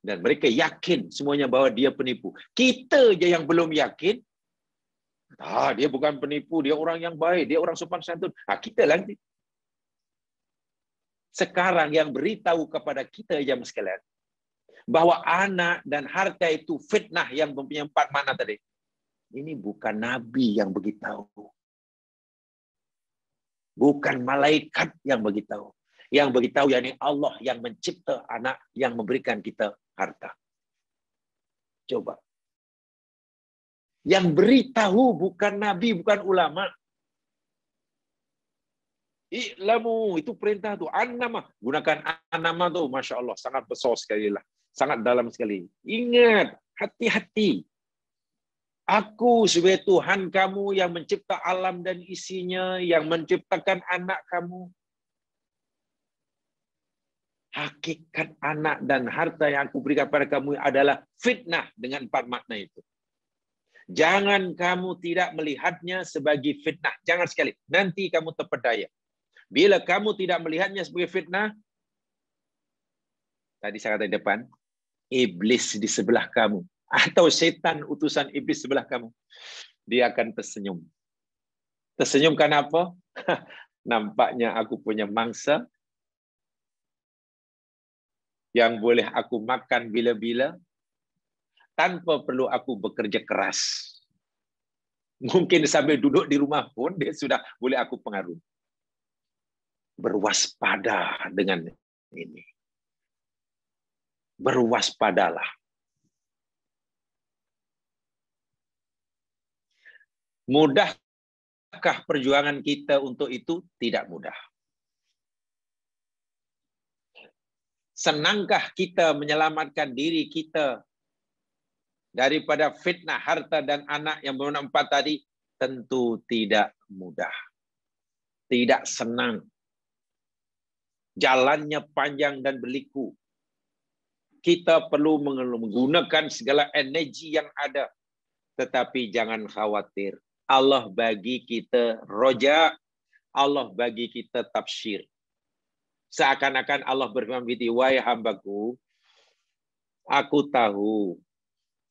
Dan mereka yakin semuanya bahwa dia penipu. Kita je yang belum yakin, dia bukan penipu, dia orang yang baik, dia orang sopan santun. Kita nanti. Sekarang yang beritahu kepada kita je sekalian, bahwa anak dan harta itu fitnah yang mempunyai empat makna tadi. Ini bukan nabi yang beritahu. Bukan malaikat yang beritahu. Yang beritahu yakni Allah yang mencipta anak yang memberikan kita harta. Coba. Yang beritahu bukan nabi, bukan ulama. I'lamu, itu perintah tu. Annama, gunakan annama tu. Masya Allah, sangat besar sekali lah. Sangat dalam sekali. Ingat, hati-hati. Aku sebagai Tuhan kamu yang mencipta alam dan isinya, yang menciptakan anak kamu. Hakikat anak dan harta yang aku berikan kepada kamu adalah fitnah dengan empat makna itu. Jangan kamu tidak melihatnya sebagai fitnah. Jangan sekali. Nanti kamu terpedaya. Bila kamu tidak melihatnya sebagai fitnah, tadi saya kata di depan, iblis di sebelah kamu atau setan utusan iblis sebelah kamu, dia akan tersenyum. Tersenyum karena apa? Nampaknya aku punya mangsa yang boleh aku makan bila-bila tanpa perlu aku bekerja keras. Mungkin sambil duduk di rumah pun dia sudah boleh aku pengaruhi. Berwaspada dengan ini. Berwaspadalah. Mudahkah perjuangan kita untuk itu? Tidak mudah. Senangkah kita menyelamatkan diri kita daripada fitnah harta dan anak yang bermakna empat tadi? Tentu tidak mudah. Tidak senang. Jalannya panjang dan berliku. Kita perlu menggunakan segala energi yang ada. Tetapi jangan khawatir. Allah bagi kita roja, Allah bagi kita tafsir. Seakan-akan Allah berfirman, wahai hambaku, aku tahu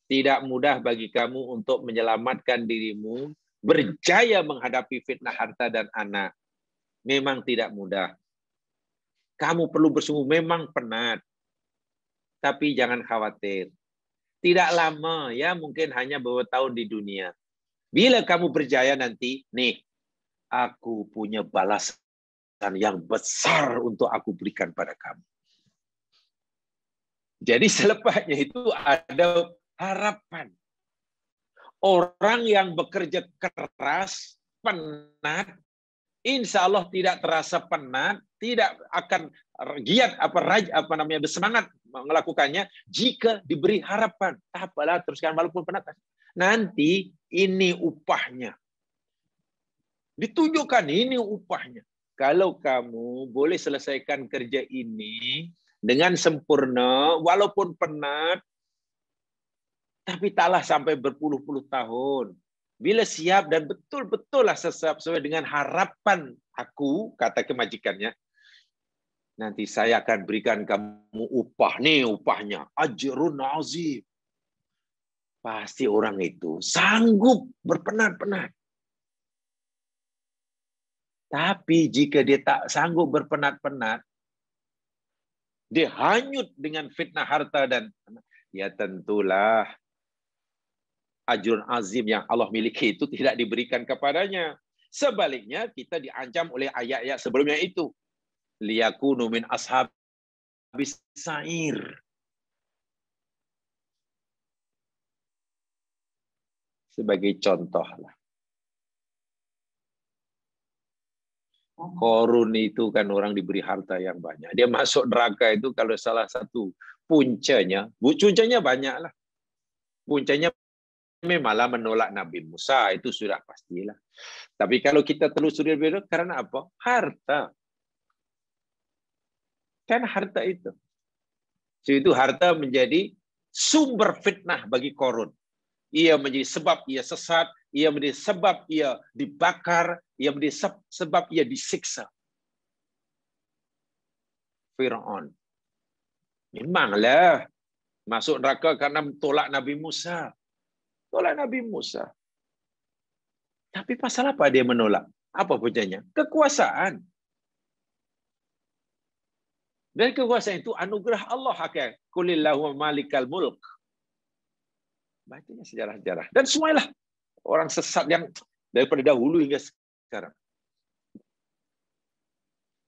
tidak mudah bagi kamu untuk menyelamatkan dirimu, berjaya menghadapi fitnah harta dan anak. Memang tidak mudah. Kamu perlu bersungguh, memang penat. Tapi jangan khawatir. Tidak lama ya, mungkin hanya beberapa tahun di dunia. Bila kamu berjaya nanti, nih, aku punya balasan yang besar untuk aku berikan pada kamu. Jadi selepasnya itu ada harapan. Orang yang bekerja keras, penat, insya Allah tidak terasa penat, tidak akan giat bersemangat melakukannya jika diberi harapan. Apalah teruskan walaupun penat. Nanti ini upahnya. Ditunjukkan ini upahnya. Kalau kamu boleh selesaikan kerja ini dengan sempurna walaupun penat, tapi taklah sampai berpuluh-puluh tahun. Bila siap dan betul-betul lah sesuai dengan harapan aku, kata kemajikannya, nanti saya akan berikan kamu upah. Nih upahnya. Ajrun azim. Pasti orang itu sanggup berpenat-penat. Tapi jika dia tak sanggup berpenat-penat, dia hanyut dengan fitnah harta dan ya tentulah ajrun azim yang Allah miliki itu tidak diberikan kepadanya. Sebaliknya kita diancam oleh ayat-ayat sebelumnya itu. Liyakunu min ashabis sa'ir. Sebagai contohlah. Qarun itu kan orang diberi harta yang banyak. Dia masuk neraka itu kalau salah satu puncanya, puncanya banyaklah. Puncanya malah menolak Nabi Musa, itu sudah pastilah. Tapi kalau kita telusuri dulu, karena apa? Harta. Kan harta itu. Jadi itu harta menjadi sumber fitnah bagi Qarun. Ia menjadi sebab ia sesat, ia menjadi sebab ia dibakar, ia menjadi sebab ia disiksa. Fir'aun. Memanglah masuk neraka karena menolak Nabi Musa. Tolak Nabi Musa. Tapi pasal apa dia menolak? Apa punyanya? Kekuasaan. Dan kekuasaan itu anugerah Allah. Kulillahumma malikal mulk. Bacanya sejarah-sejarah. Dan semualah orang sesat yang daripada dahulu hingga sekarang.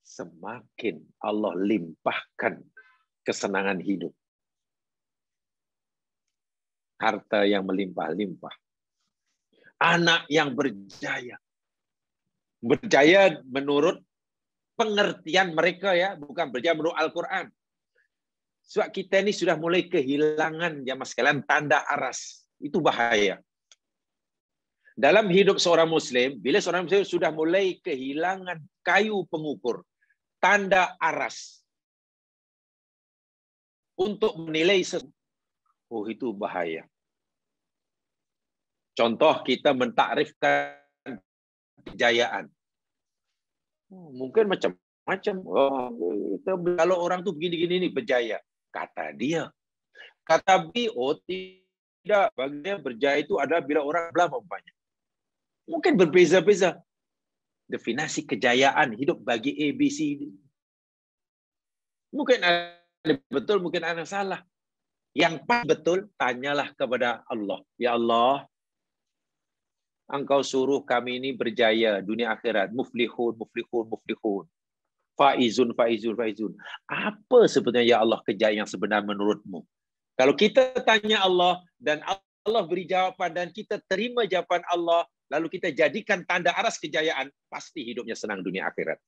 Semakin Allah limpahkan kesenangan hidup. Harta yang melimpah-limpah. Anak yang berjaya. Berjaya menurut pengertian mereka ya, bukan berjaya menurut Al-Quran. Sebab kita ini sudah mulai kehilangan ya mas sekalian tanda aras. Itu bahaya. Dalam hidup seorang muslim, bila seorang muslim sudah mulai kehilangan kayu pengukur, tanda aras untuk menilai sesuatu, oh itu bahaya. Contoh kita mentakrifkan kejayaan. Mungkin macam-macam. Oh, kalau orang tuh begini-gini nih berjaya, kata dia. Kata B, oh tidak, bagian berjaya itu adalah bila orang bla umpamanya. Mungkin berbeza-beza. Definisi kejayaan hidup bagi ABC. Mungkin ada betul, mungkin ada salah. Yang paling betul, tanyalah kepada Allah. Ya Allah, Engkau suruh kami ini berjaya dunia akhirat. Muflihun, muflihun, muflihun. Faizun, faizun, faizun. Apa sebetulnya ya Allah kejayaan yang sebenar menurutmu? Kalau kita tanya Allah, dan Allah beri jawaban, dan kita terima jawaban Allah, lalu kita jadikan tanda aras kejayaan, pasti hidupnya senang dunia akhirat.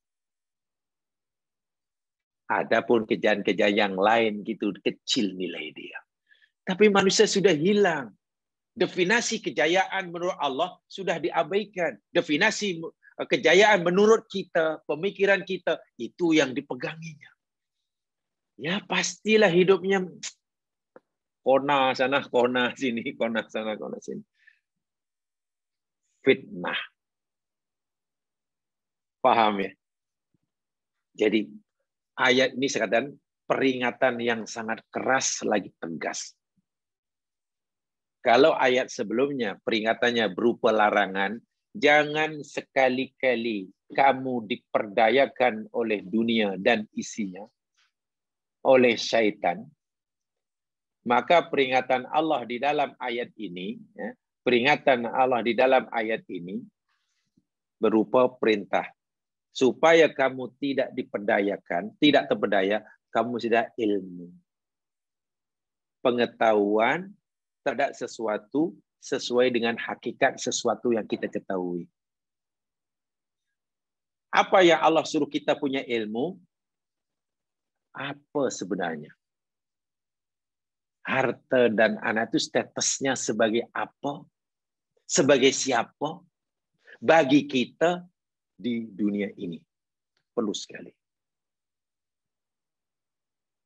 Adapun kejayaan-kejayaan yang lain gitu kecil nilai dia. Tapi manusia sudah hilang. Definisi kejayaan menurut Allah sudah diabaikan. Definisi kejayaan menurut kita, pemikiran kita, itu yang dipeganginya. Ya pastilah hidupnya kona sana, kona sini, kona sana, kona sini. Fitnah. Paham ya? Jadi ayat ini sekadar peringatan yang sangat keras lagi tegas. Kalau ayat sebelumnya peringatannya berupa larangan, jangan sekali-kali kamu diperdayakan oleh dunia dan isinya, oleh syaitan, Maka peringatan Allah di dalam ayat ini, ya, peringatan Allah di dalam ayat ini berupa perintah. Supaya kamu tidak diperdayakan, tidak terperdaya, kamu sudah ilmu. Pengetahuan terhadap sesuatu sesuai dengan hakikat sesuatu yang kita ketahui. Apa yang Allah suruh kita punya ilmu? Apa sebenarnya? Harta dan anak itu statusnya sebagai apa? Sebagai siapa? Bagi kita di dunia ini. Perlu sekali.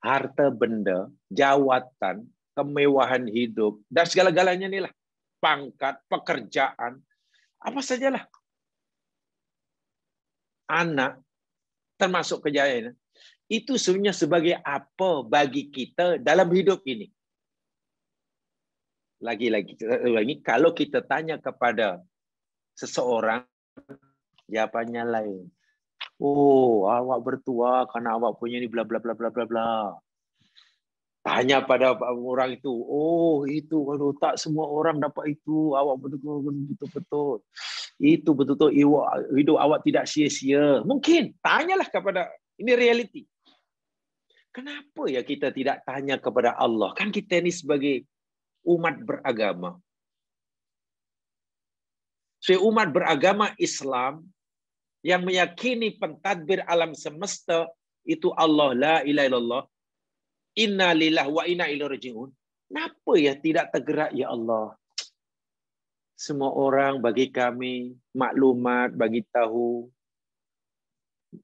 Harta benda, jawatan, kemewahan hidup, dan segala-galanya inilah. Pangkat, pekerjaan, apa sajalah. Anak, termasuk kejayaan. Itu sebenarnya sebagai apa bagi kita dalam hidup ini. Lagi-lagi kalau kita tanya kepada seseorang, jawabannya lain. Oh, awak bertua karena awak punya ini bla bla bla bla bla bla. Tanya pada orang itu, oh itu kalau tak semua orang dapat itu, awak betul-betul. Itu betul-betul hidup awak tidak sia-sia. Mungkin tanyalah kepada, ini realiti. Kenapa ya kita tidak tanya kepada Allah? Kan kita ini sebagai umat beragama. Sebagai umat beragama Islam yang meyakini pentadbir alam semesta itu Allah la ilaha illallah, inna lillahi wa inna ilaihi raji'un. Kenapa ya tidak tergerak ya Allah? Semua orang bagi kami maklumat, bagi tahu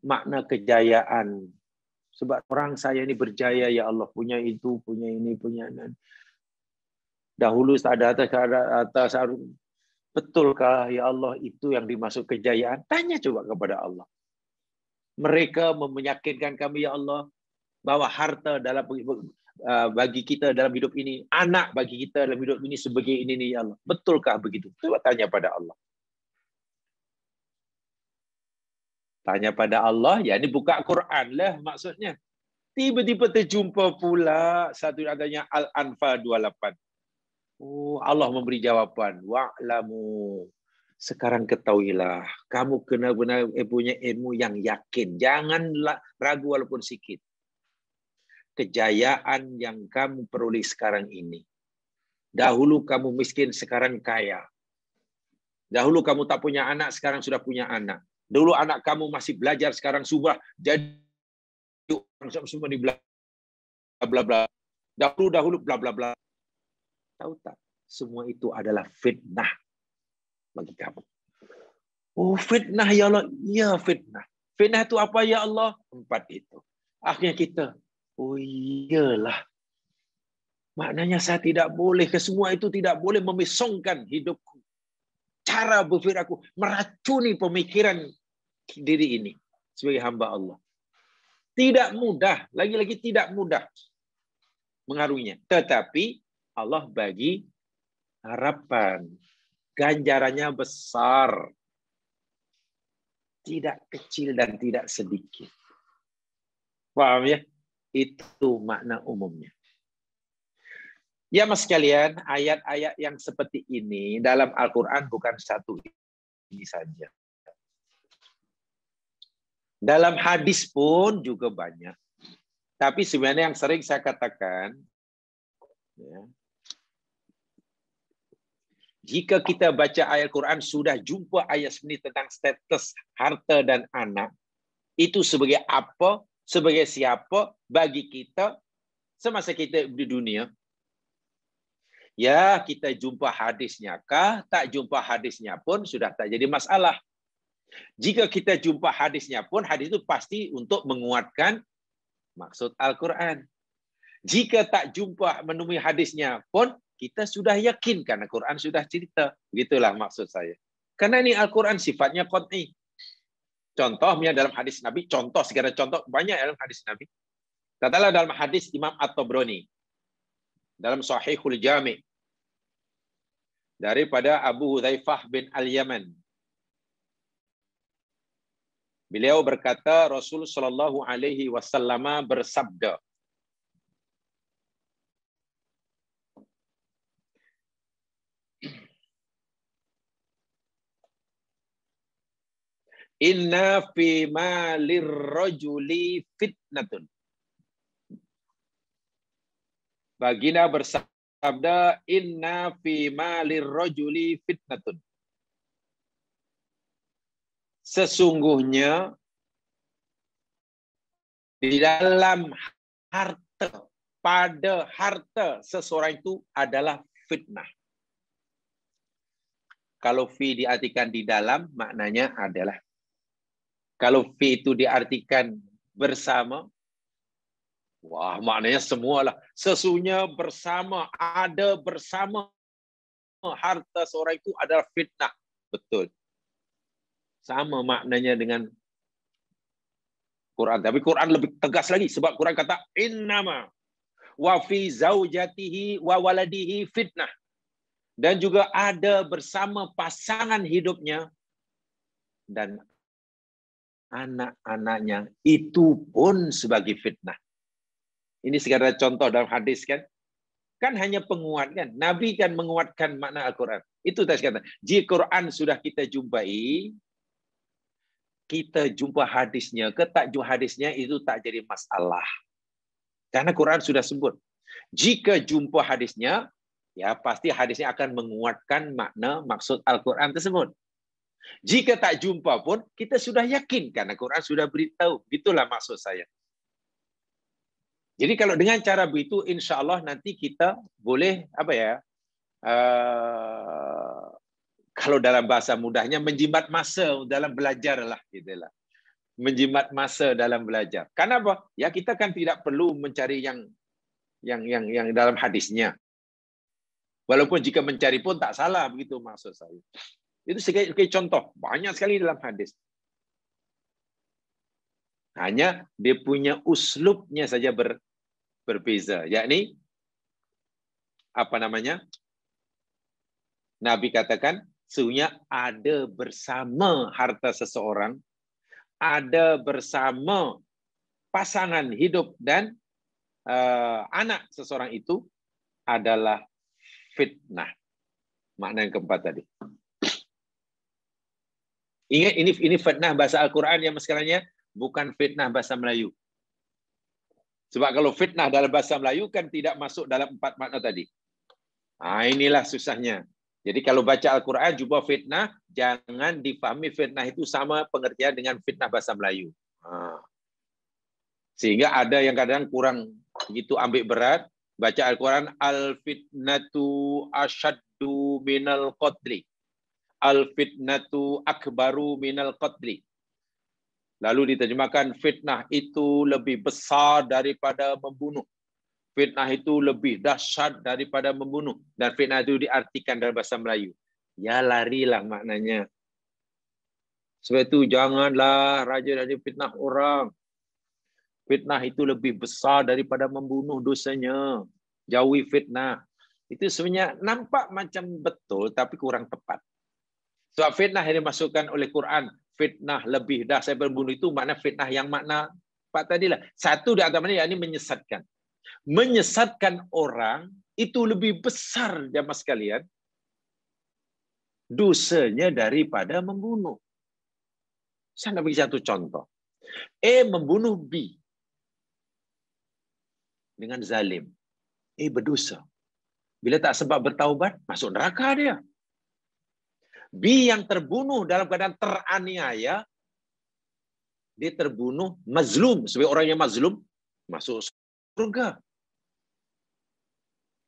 makna kejayaan. Sebab orang saya ini berjaya ya Allah, punya itu, punya ini, punya nan. Dahulu ada atas betulkah ya Allah itu yang dimaksud kejayaan? Tanya coba kepada Allah. Mereka meyakinkan kami ya Allah bahwa harta dalam bagi kita dalam hidup ini, anak bagi kita dalam hidup ini sebagai ini nih ya Allah. Betulkah begitu? Coba tanya pada Allah. Tanya pada Allah, ya ini buka Quran lah maksudnya. Tiba-tiba terjumpa pula satu adanya Al-Anfal 28. Oh, Allah memberi jawapan. Wa'lamu. Sekarang ketahuilah. Kamu kena benar punya ilmu yang yakin. Jangan ragu walaupun sikit. Kejayaan yang kamu peroleh sekarang ini. Dahulu kamu miskin, sekarang kaya. Dahulu kamu tak punya anak, sekarang sudah punya anak. Dulu anak kamu masih belajar, sekarang sudah jadi semua di bla bla bla. Dahulu bla bla bla. Tahu tak? Semua itu adalah fitnah bagi kamu. Oh fitnah ya Allah. Ya fitnah. Fitnah itu apa ya Allah? Empat itu. Akhirnya kita, oh iyalah. Maknanya saya tidak boleh. Kesemua itu tidak boleh memisongkan hidupku. Cara berpikir aku. Meracuni pemikiran diri ini. Sebagai hamba Allah. Tidak mudah. Lagi-lagi tidak mudah. Mengarunginya. Tetapi Allah bagi harapan. Ganjarannya besar. Tidak kecil dan tidak sedikit. Paham ya? Itu makna umumnya. Ya mas sekalian, ayat-ayat yang seperti ini dalam Al-Quran bukan satu ini saja. Dalam hadis pun juga banyak. Tapi sebenarnya yang sering saya katakan, ya, jika kita baca ayat Quran sudah jumpa ayat ini tentang status harta dan anak, itu sebagai apa, sebagai siapa bagi kita semasa kita di dunia. Ya, kita jumpa hadisnya kah, tak jumpa hadisnya pun sudah tak jadi masalah. Jika kita jumpa hadisnya pun, hadis itu pasti untuk menguatkan maksud Al-Quran. Jika tak jumpa menemui hadisnya pun, kita sudah yakin karena Quran sudah cerita. Begitulah maksud saya. Karena ini Al-Quran sifatnya qat'i. Contohnya dalam hadis Nabi, segala contoh banyak dalam hadis Nabi. Katakanlah dalam hadis Imam At-Tabrani. Dalam Shahihul Jami'. Daripada Abu Hudzaifah bin Al-Yaman. Beliau berkata, Rasul sallallahu alaihi wasallam bersabda, Inna fi ma lirrajuli fitnatun. Baginda bersabda, inna fi ma lirrajuli fitnatun. Sesungguhnya di dalam harta, pada harta seseorang itu adalah fitnah. Kalau fi diartikan di dalam, maknanya adalah. Kalau fi itu diartikan bersama, wah maknanya semualah. Sesungguhnya bersama, ada bersama harta seorang itu adalah fitnah. Betul. Sama maknanya dengan Quran. Tapi Quran lebih tegas lagi. Sebab Quran kata, innama wa fi zaujatihi wa waladihi fitnah. Dan juga ada bersama pasangan hidupnya dan anak-anaknya, itu pun sebagai fitnah. Ini sekedar contoh dalam hadis kan? Kan hanya penguat kan? Nabi kan menguatkan makna Al-Quran. Itu tadi kata. Jika Quran sudah kita jumpai, kita jumpa hadisnya, ke tak jumpa hadisnya itu tak jadi masalah. Karena Quran sudah sebut. Jika jumpa hadisnya, ya pasti hadisnya akan menguatkan makna maksud Al-Quran tersebut. Jika tak jumpa pun, kita sudah yakin karena Quran sudah beritahu. Itulah maksud saya. Jadi kalau dengan cara begitu, insya Allah nanti kita boleh, apa ya, kalau dalam bahasa mudahnya, menjimat masa dalam belajar lah. Gitu lah. Menjimat masa dalam belajar. Karena apa? Ya kita kan tidak perlu mencari yang dalam hadisnya. Walaupun jika mencari pun tak salah, begitu maksud saya. Itu sebagai contoh, banyak sekali dalam hadis. Hanya dia punya uslubnya saja berbeza. Yakni, apa namanya? Nabi katakan, sesungguhnya ada bersama harta seseorang, ada bersama pasangan hidup dan anak seseorang itu adalah fitnah. Makna yang keempat tadi. Ingat, ini fitnah bahasa Al-Quran yang masalahnya bukan fitnah bahasa Melayu. Sebab kalau fitnah dalam bahasa Melayu kan tidak masuk dalam empat makna tadi. Nah, inilah susahnya. Jadi kalau baca Al-Quran, jumpa fitnah, jangan dipahami fitnah itu sama pengertian dengan fitnah bahasa Melayu. Nah. Sehingga ada yang kadang kurang begitu ambil berat, baca Al-Quran, al-fitnatu ashaddu minal qatli. Al-fitnatu akbaru minal qatli. Lalu diterjemahkan fitnah itu lebih besar daripada membunuh. Fitnah itu lebih dahsyat daripada membunuh. Dan fitnah itu diartikan dalam bahasa Melayu. Ya larilah maknanya. Sebab itu janganlah raja-raja fitnah orang. Fitnah itu lebih besar daripada membunuh dosanya. Jauhi fitnah. Itu sebenarnya nampak macam betul tapi kurang tepat. Sebab fitnah yang dimasukkan oleh Quran, fitnah lebih dahsyat berbunuh itu makna fitnah yang makna Pak tadilah. Satu di antaranya yakni menyesatkan. Menyesatkan orang itu lebih besar jamaah sekalian dosanya daripada membunuh. Saya nak bagi satu contoh. A membunuh B dengan zalim. A berdosa. Bila tak sebab bertaubat, masuk neraka dia. B yang terbunuh dalam keadaan teraniaya, dia terbunuh mazlum. Sebagai orang yang mazlum, masuk surga.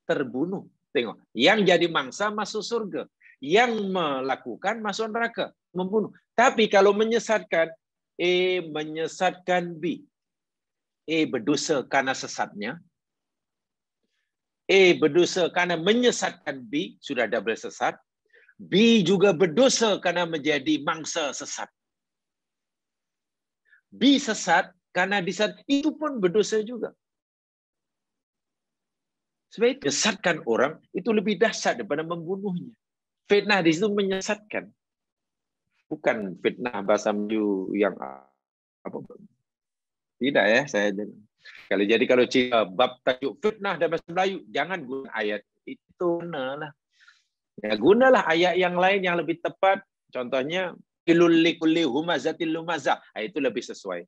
Terbunuh. Tengok. Yang jadi mangsa, masuk surga. Yang melakukan, masuk neraka. Membunuh. Tapi kalau menyesatkan, A menyesatkan B. A berdosa karena sesatnya. A berdosa karena menyesatkan B. Sudah double sesat. B juga berdosa karena menjadi mangsa sesat. B sesat karena disesat itu pun berdosa juga. Sebab itu menyesatkan orang itu lebih dahsyat daripada membunuhnya. Fitnah di situ menyesatkan. Bukan fitnah bahasa Melayu yang apa? Tidak ya, saya kalau jadi kalau bab tajuk fitnah dalam bahasa Melayu jangan guna ayat itu lah. Ya, gunalah ayat yang lain yang lebih tepat. Contohnya likulli humazatil lumazah. Itu lebih sesuai.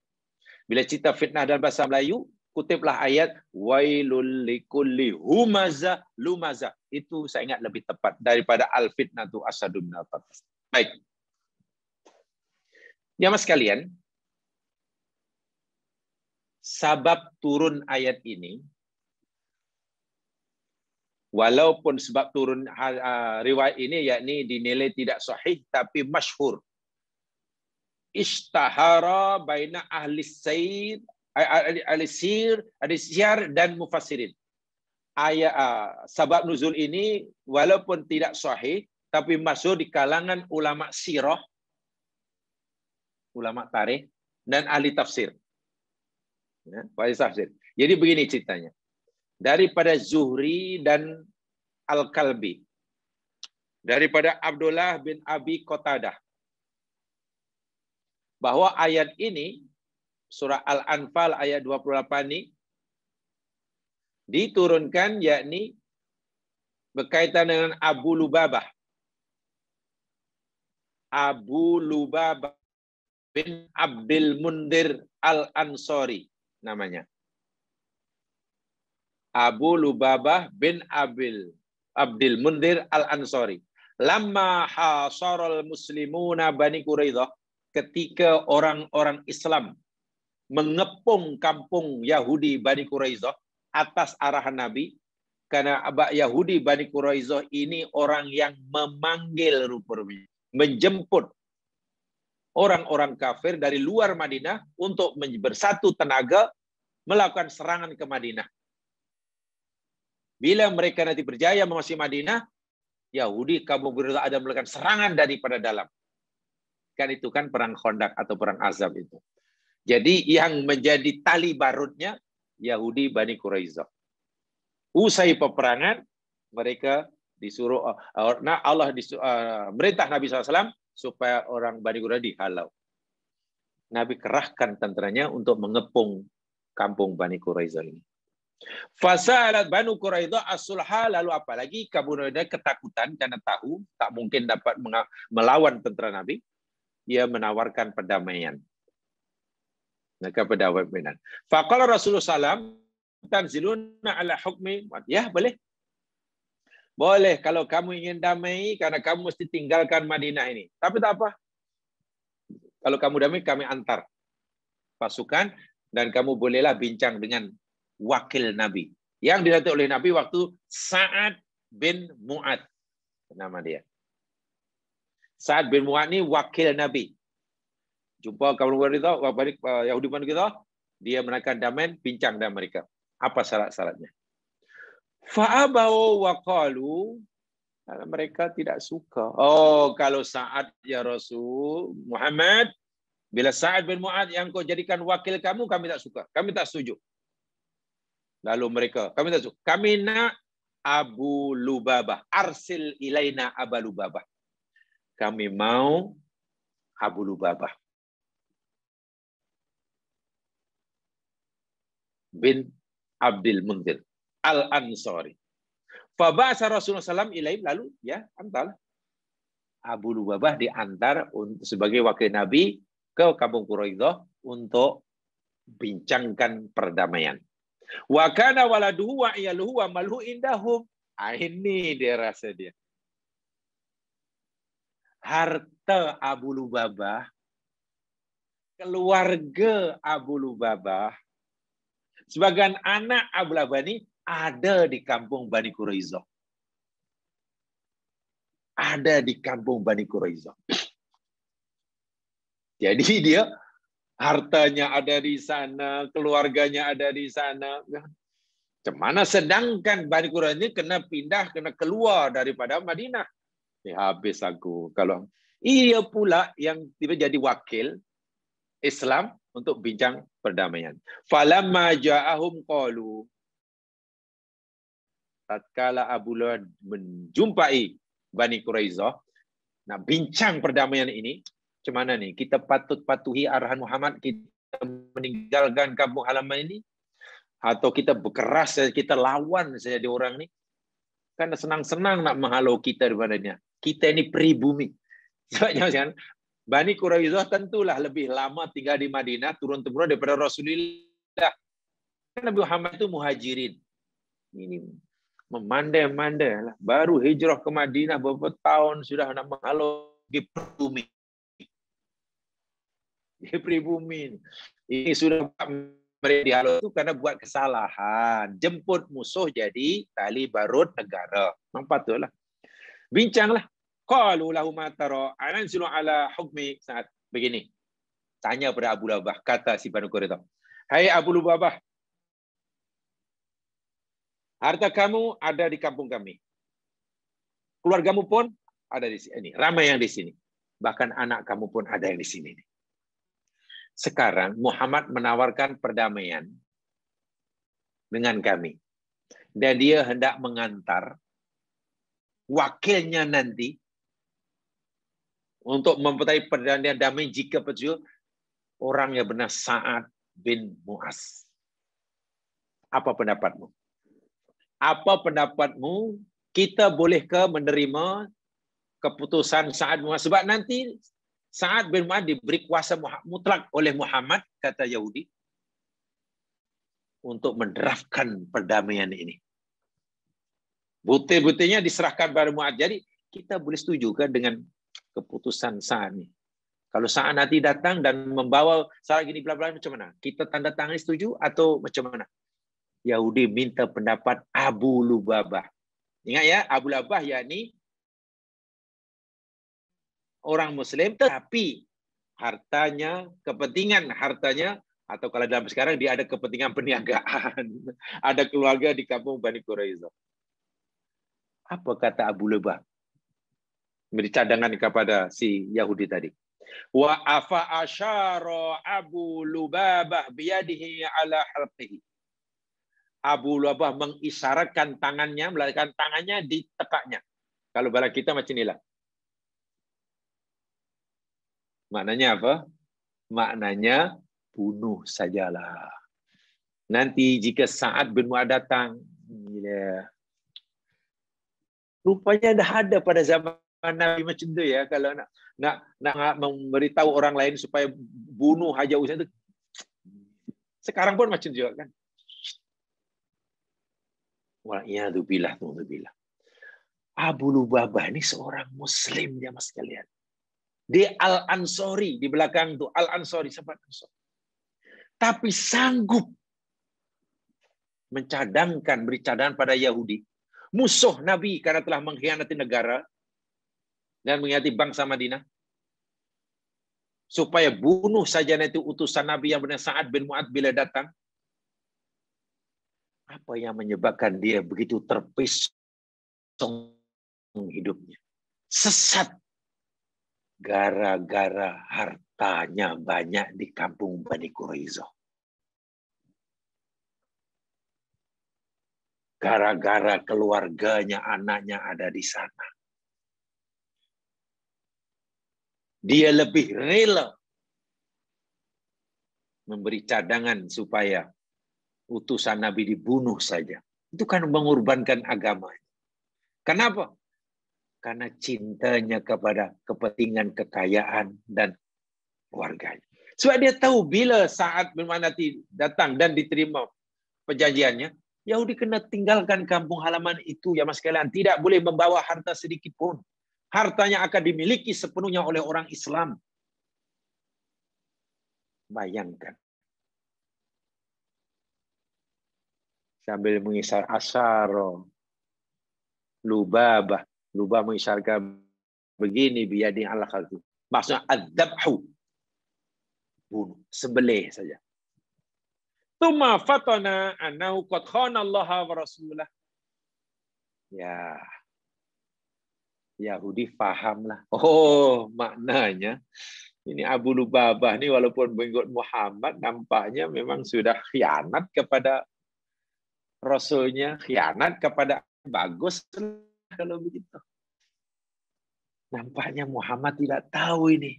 Bila cita fitnah dalam bahasa Melayu, kutiplah ayat wailul likulli humazah lumazah. Itu saya ingat lebih tepat daripada al-fitnatu asadun minal qatl. Baik. Ya mas kalian, sabab turun ayat ini, walaupun sebab turun riwayat ini yakni dinilai tidak sahih tapi masyhur. Ishtahara baina ahli syiar dan mufassirin. Ayat sabab nuzul ini walaupun tidak sahih tapi masyhur di kalangan ulama sirah, ulama tarikh dan ahli tafsir. Ya, ahli tafsir. Jadi begini ceritanya. Daripada Zuhri dan Al-Kalbi. Daripada Abdullah bin Abi Qotadah. Bahwa ayat ini, surah Al-Anfal ayat 28 ini, diturunkan yakni berkaitan dengan Abu Lubabah. Abu Lubabah bin Abdul Mundir Al-Ansari namanya. Abu Lubabah bin Abdul Mundir Al-Ansari. Lamma hasaral muslimuna Bani Quraizah, ketika orang-orang Islam mengepung kampung Yahudi Bani Quraizah atas arahan Nabi, karena Yahudi Bani Quraizah ini orang yang memanggil rupanya, menjemput orang-orang kafir dari luar Madinah untuk bersatu tenaga melakukan serangan ke Madinah. Bila mereka nanti berjaya menguasai Madinah, Yahudi kaum Quraizah ada melakukan serangan daripada dalam. Kan itu kan perang Khandaq atau perang Ahzab itu. Jadi yang menjadi tali barutnya Yahudi Bani Quraizah. Usai peperangan mereka disuruh, Allah merintah Nabi SAW supaya orang Bani Quraizah dihalau. Nabi kerahkan tentaranya untuk mengepung kampung Bani Quraizah ini. Fasalat Bani Quraizah as-sulha, lalu apalagi kaum ketakutan karena tahu tak mungkin dapat melawan tentara Nabi. Ia menawarkan perdamaian. Maka perdamaian. Faqala Rasulullah sallallahu alaihi wasallam tanziluna ala hukmi. Ya, boleh. Boleh kalau kamu ingin damai, karena kamu mesti tinggalkan Madinah ini. Tapi tak apa. Kalau kamu damai, kami antar pasukan dan kamu bolehlah bincang dengan wakil Nabi. Yang dilantik oleh Nabi waktu Sa'ad bin Mu'ad. Nama dia. Sa'ad bin Mu'ad ini wakil Nabi. Jumpa kaum Yahudi Bani Quraizah, dia menaikkan damai, bincang dengan mereka. Apa syarat-syaratnya? Fa'abau wa qalu, mereka tidak suka. Oh, kalau Sa'ad ya Rasul Muhammad, bila Sa'ad bin Mu'ad yang kau jadikan wakil kamu, kami tak suka. Kami tak setuju. Lalu mereka, kami tak suka. Kami nak Abu Lubabah. Arsil ilaina Abu Lubabah. Kami mau Abu Lubabah bin Abdul Mundir Al-Ansari. Fabasa Rasulullah SAW ilaih, lalu ya antar Abu Lubabah diantar untuk sebagai wakil Nabi ke kampung Quraizah untuk bincangkan perdamaian. Wa kana waladuhu wa iyaluhu wa malhu indahum. Ini dia rasa dia. Harta Abu Lubabah, keluarga Abu Lubabah, sebagian anak Abu Lubabah ini ada di kampung Bani Quraizah. Ada di kampung Bani Quraizah. Jadi dia hartanya ada di sana, keluarganya ada di sana. Cemana sedangkan Bani Quraizah ini kena pindah, kena keluar daripada Madinah. Ya, habis aku. Kalau ia pula yang tiba jadi wakil Islam untuk bincang perdamaian. Falamma ja'ahum qalu, tatkala Abu Lubabah menjumpai Bani Quraizah, nah bincang perdamaian ini, gimana nih? Kita patut patuhi arahan Muhammad, kita meninggalkan kampung halaman ini, atau kita berkeras, kita lawan saja di orang ini? Karena senang-senang nak menghalau kita daripadanya. Kita ini pribumi. Sebabnya kan Bani Quraizah tentulah lebih lama tinggal di Madinah turun-temurun daripada Rasulullah. Nabi Muhammad itu muhajirin. Ini memandai-mandai lah. Baru hijrah ke Madinah beberapa tahun sudah menghalau di pribumi. Di pribumi. Ini sudah dihalau itu karena buat kesalahan. Jemput musuh jadi tali barut negara. Nampak tu lah. Bincanglah. Qalu lahu ma tara anansilu ala hukmi saat begini. Tanya pada Abu Lubabah, kata si Bani Quraizah. Hai Abu Lubabah. Harta kamu ada di kampung kami. Keluargamu pun ada di sini. Ramai yang di sini. Bahkan anak kamu pun ada yang di sini. Sekarang Muhammad menawarkan perdamaian dengan kami. Dan dia hendak mengantar wakilnya nanti untuk memperoleh perdamaian damai jika petunjuk orang yang benar Sa'ad bin Mu'ad. Apa pendapatmu? Apa pendapatmu? Kita bolehkah menerima keputusan Sa'ad bin Mu'ad? Sebab nanti Sa'ad bin Mu'ad diberi kuasa mutlak oleh Muhammad, kata Yahudi, untuk mendraftkan perdamaian ini. Butir-butirnya diserahkan pada Mu'ad. Jadi kita boleh setuju kan dengan keputusan Sa'ad ini. Kalau Sa'ad nanti datang dan membawa Sa'ad gini bla-bla macam mana? Kita tanda tangan setuju atau macam mana? Yahudi minta pendapat Abu Lubabah. Ingat ya, Abu Lubabah yakni orang Muslim tetapi hartanya, kepentingan hartanya atau kalau dalam sekarang dia ada kepentingan perniagaan, ada keluarga di kampung Bani Quraizah. Apa kata Abu Lubabah? Beri cadangan kepada si Yahudi tadi. Wa afa asyara Abu Lubabah biyadihi ala halqihi. Abu Lubabah mengisyaratkan tangannya, melarikan tangannya di tekaknya. Kalau barang kita macam inilah. Maknanya apa? Maknanya bunuh sajalah. Nanti jika Sa'ad bin Mu'ad datang, rupanya dah ada pada zaman Nabi macam tu ya. Kalau nak memberitahu orang lain supaya bunuh Haji Usain itu, sekarang pun macam juga kan. Wa'iyadzubillah, wa'iyadzubillah. Abu Lubabah ini seorang Muslim ya mas kalian. Di Al-Ansori, di belakang itu Al-Ansori, sahabat Ansori. Tapi sanggup mencadangkan, beri cadangan pada Yahudi, musuh Nabi karena telah mengkhianati negara dan mengkhianati bangsa Madinah, supaya bunuh saja nanti utusan Nabi yang benar Sa'ad bin Mu'ad bila datang. Apa yang menyebabkan dia begitu terpisong hidupnya? Sesat. Gara-gara hartanya banyak di kampung Bani Quraizah. Gara-gara keluarganya, anaknya ada di sana. Dia lebih rela memberi cadangan supaya utusan Nabi dibunuh saja. Itu kan mengorbankan agamanya. Kenapa? Karena cintanya kepada kepentingan kekayaan dan keluarganya. Sebab dia tahu bila Sa'ad bin Mu'ad datang dan diterima perjanjiannya, Yahudi kena tinggalkan kampung halaman itu ya mas kalian. Tidak boleh membawa harta sedikit pun. Hartanya akan dimiliki sepenuhnya oleh orang Islam. Bayangkan. Sambil mengisar asyara Lubabah. Lubabah mengisarkan begini biyadi ala khalqi. Maksudnya adzabhu. Bunuh, sembelih saja. Tuma fatana annahu qad khana Allah wa rasulah. Ya. Yahudi fahamlah. Oh, maknanya ini Abu Lubabah ni walaupun mengikut Muhammad nampaknya memang sudah khianat kepada Rasulnya, khianat kepada bagus kalau begitu. Nampaknya Muhammad tidak tahu ini.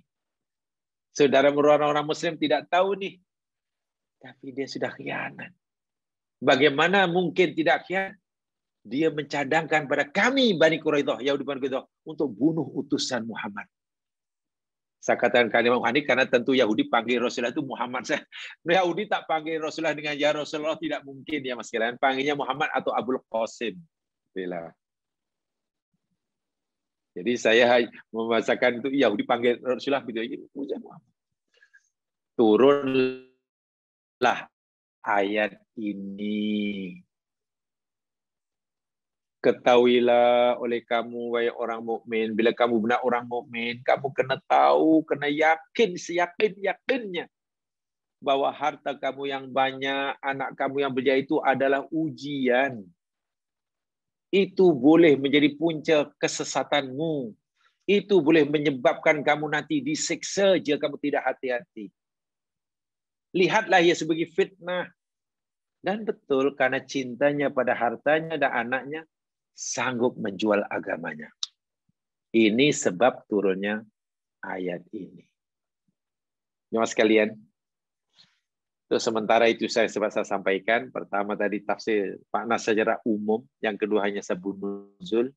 Saudara orang Muslim tidak tahu nih. Tapi dia sudah khianat. Bagaimana mungkin tidak khianat? Dia mencadangkan pada kami Bani Quraizah, Yahudi Bani Quraizah untuk bunuh utusan Muhammad. Saya katakan kalimat Muhammad karena tentu Yahudi panggil Rasulullah itu Muhammad. Yahudi tak panggil Rasulullah dengan ya Rasulullah, tidak mungkin ya Mas Kiran. Panggilnya Muhammad atau Abul Qasim. Bila. Jadi saya membahasakan itu Yahudi panggil Rasulullah gitu. Turunlah ayat ini. Ketahuilah oleh kamu wahai orang mukmin, bila kamu benar orang mukmin, kamu kena tahu, kena yakin, seyakin-yakinnya bahwa harta kamu yang banyak, anak kamu yang belia itu adalah ujian. Itu boleh menjadi punca kesesatanmu. Itu boleh menyebabkan kamu nanti disiksa jika kamu tidak hati-hati. Lihatlah ia sebagai fitnah. Dan betul, karena cintanya pada hartanya dan anaknya, sanggup menjual agamanya. Ini sebab turunnya ayat ini. Jemaah sekalian. Terus sementara itu saya sampaikan. Pertama tadi tafsir makna secara umum. Yang kedua hanya sebelum nuzul.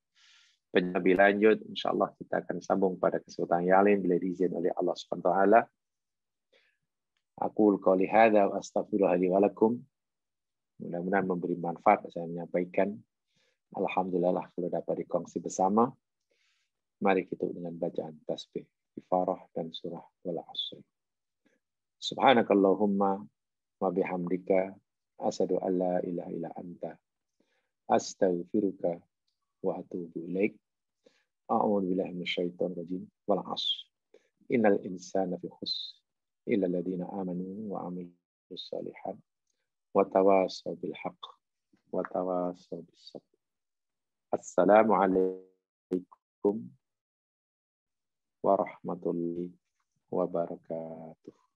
Lebih lanjut, insyaAllah kita akan sambung pada kesempatan yang lain bila diizin oleh Allah Subhanahu wa taala. Aku qouli hadza wa astaghfirullaha li wa lakum. Mudah-mudahan memberi manfaat saya menyampaikan. Alhamdulillah kalau dapat dikongsi bersama. Mari kita dengan bacaan tasbih, ifarah dan surah Al-Asr. Subhanakallahumma wa bihamdika asyhadu an la ilaha illa anta astaghfiruka wa atubu ilaik. A'udzu billahi minasyaitonir rajim. Wal 'ashr. Innal insana fi khusr illa alladziina aamanu wa 'amilus shalihaat wa tawaasaw bil haqq wa tawaasaw bis sabr. Assalamu alaikum warahmatullahi wabarakatuh.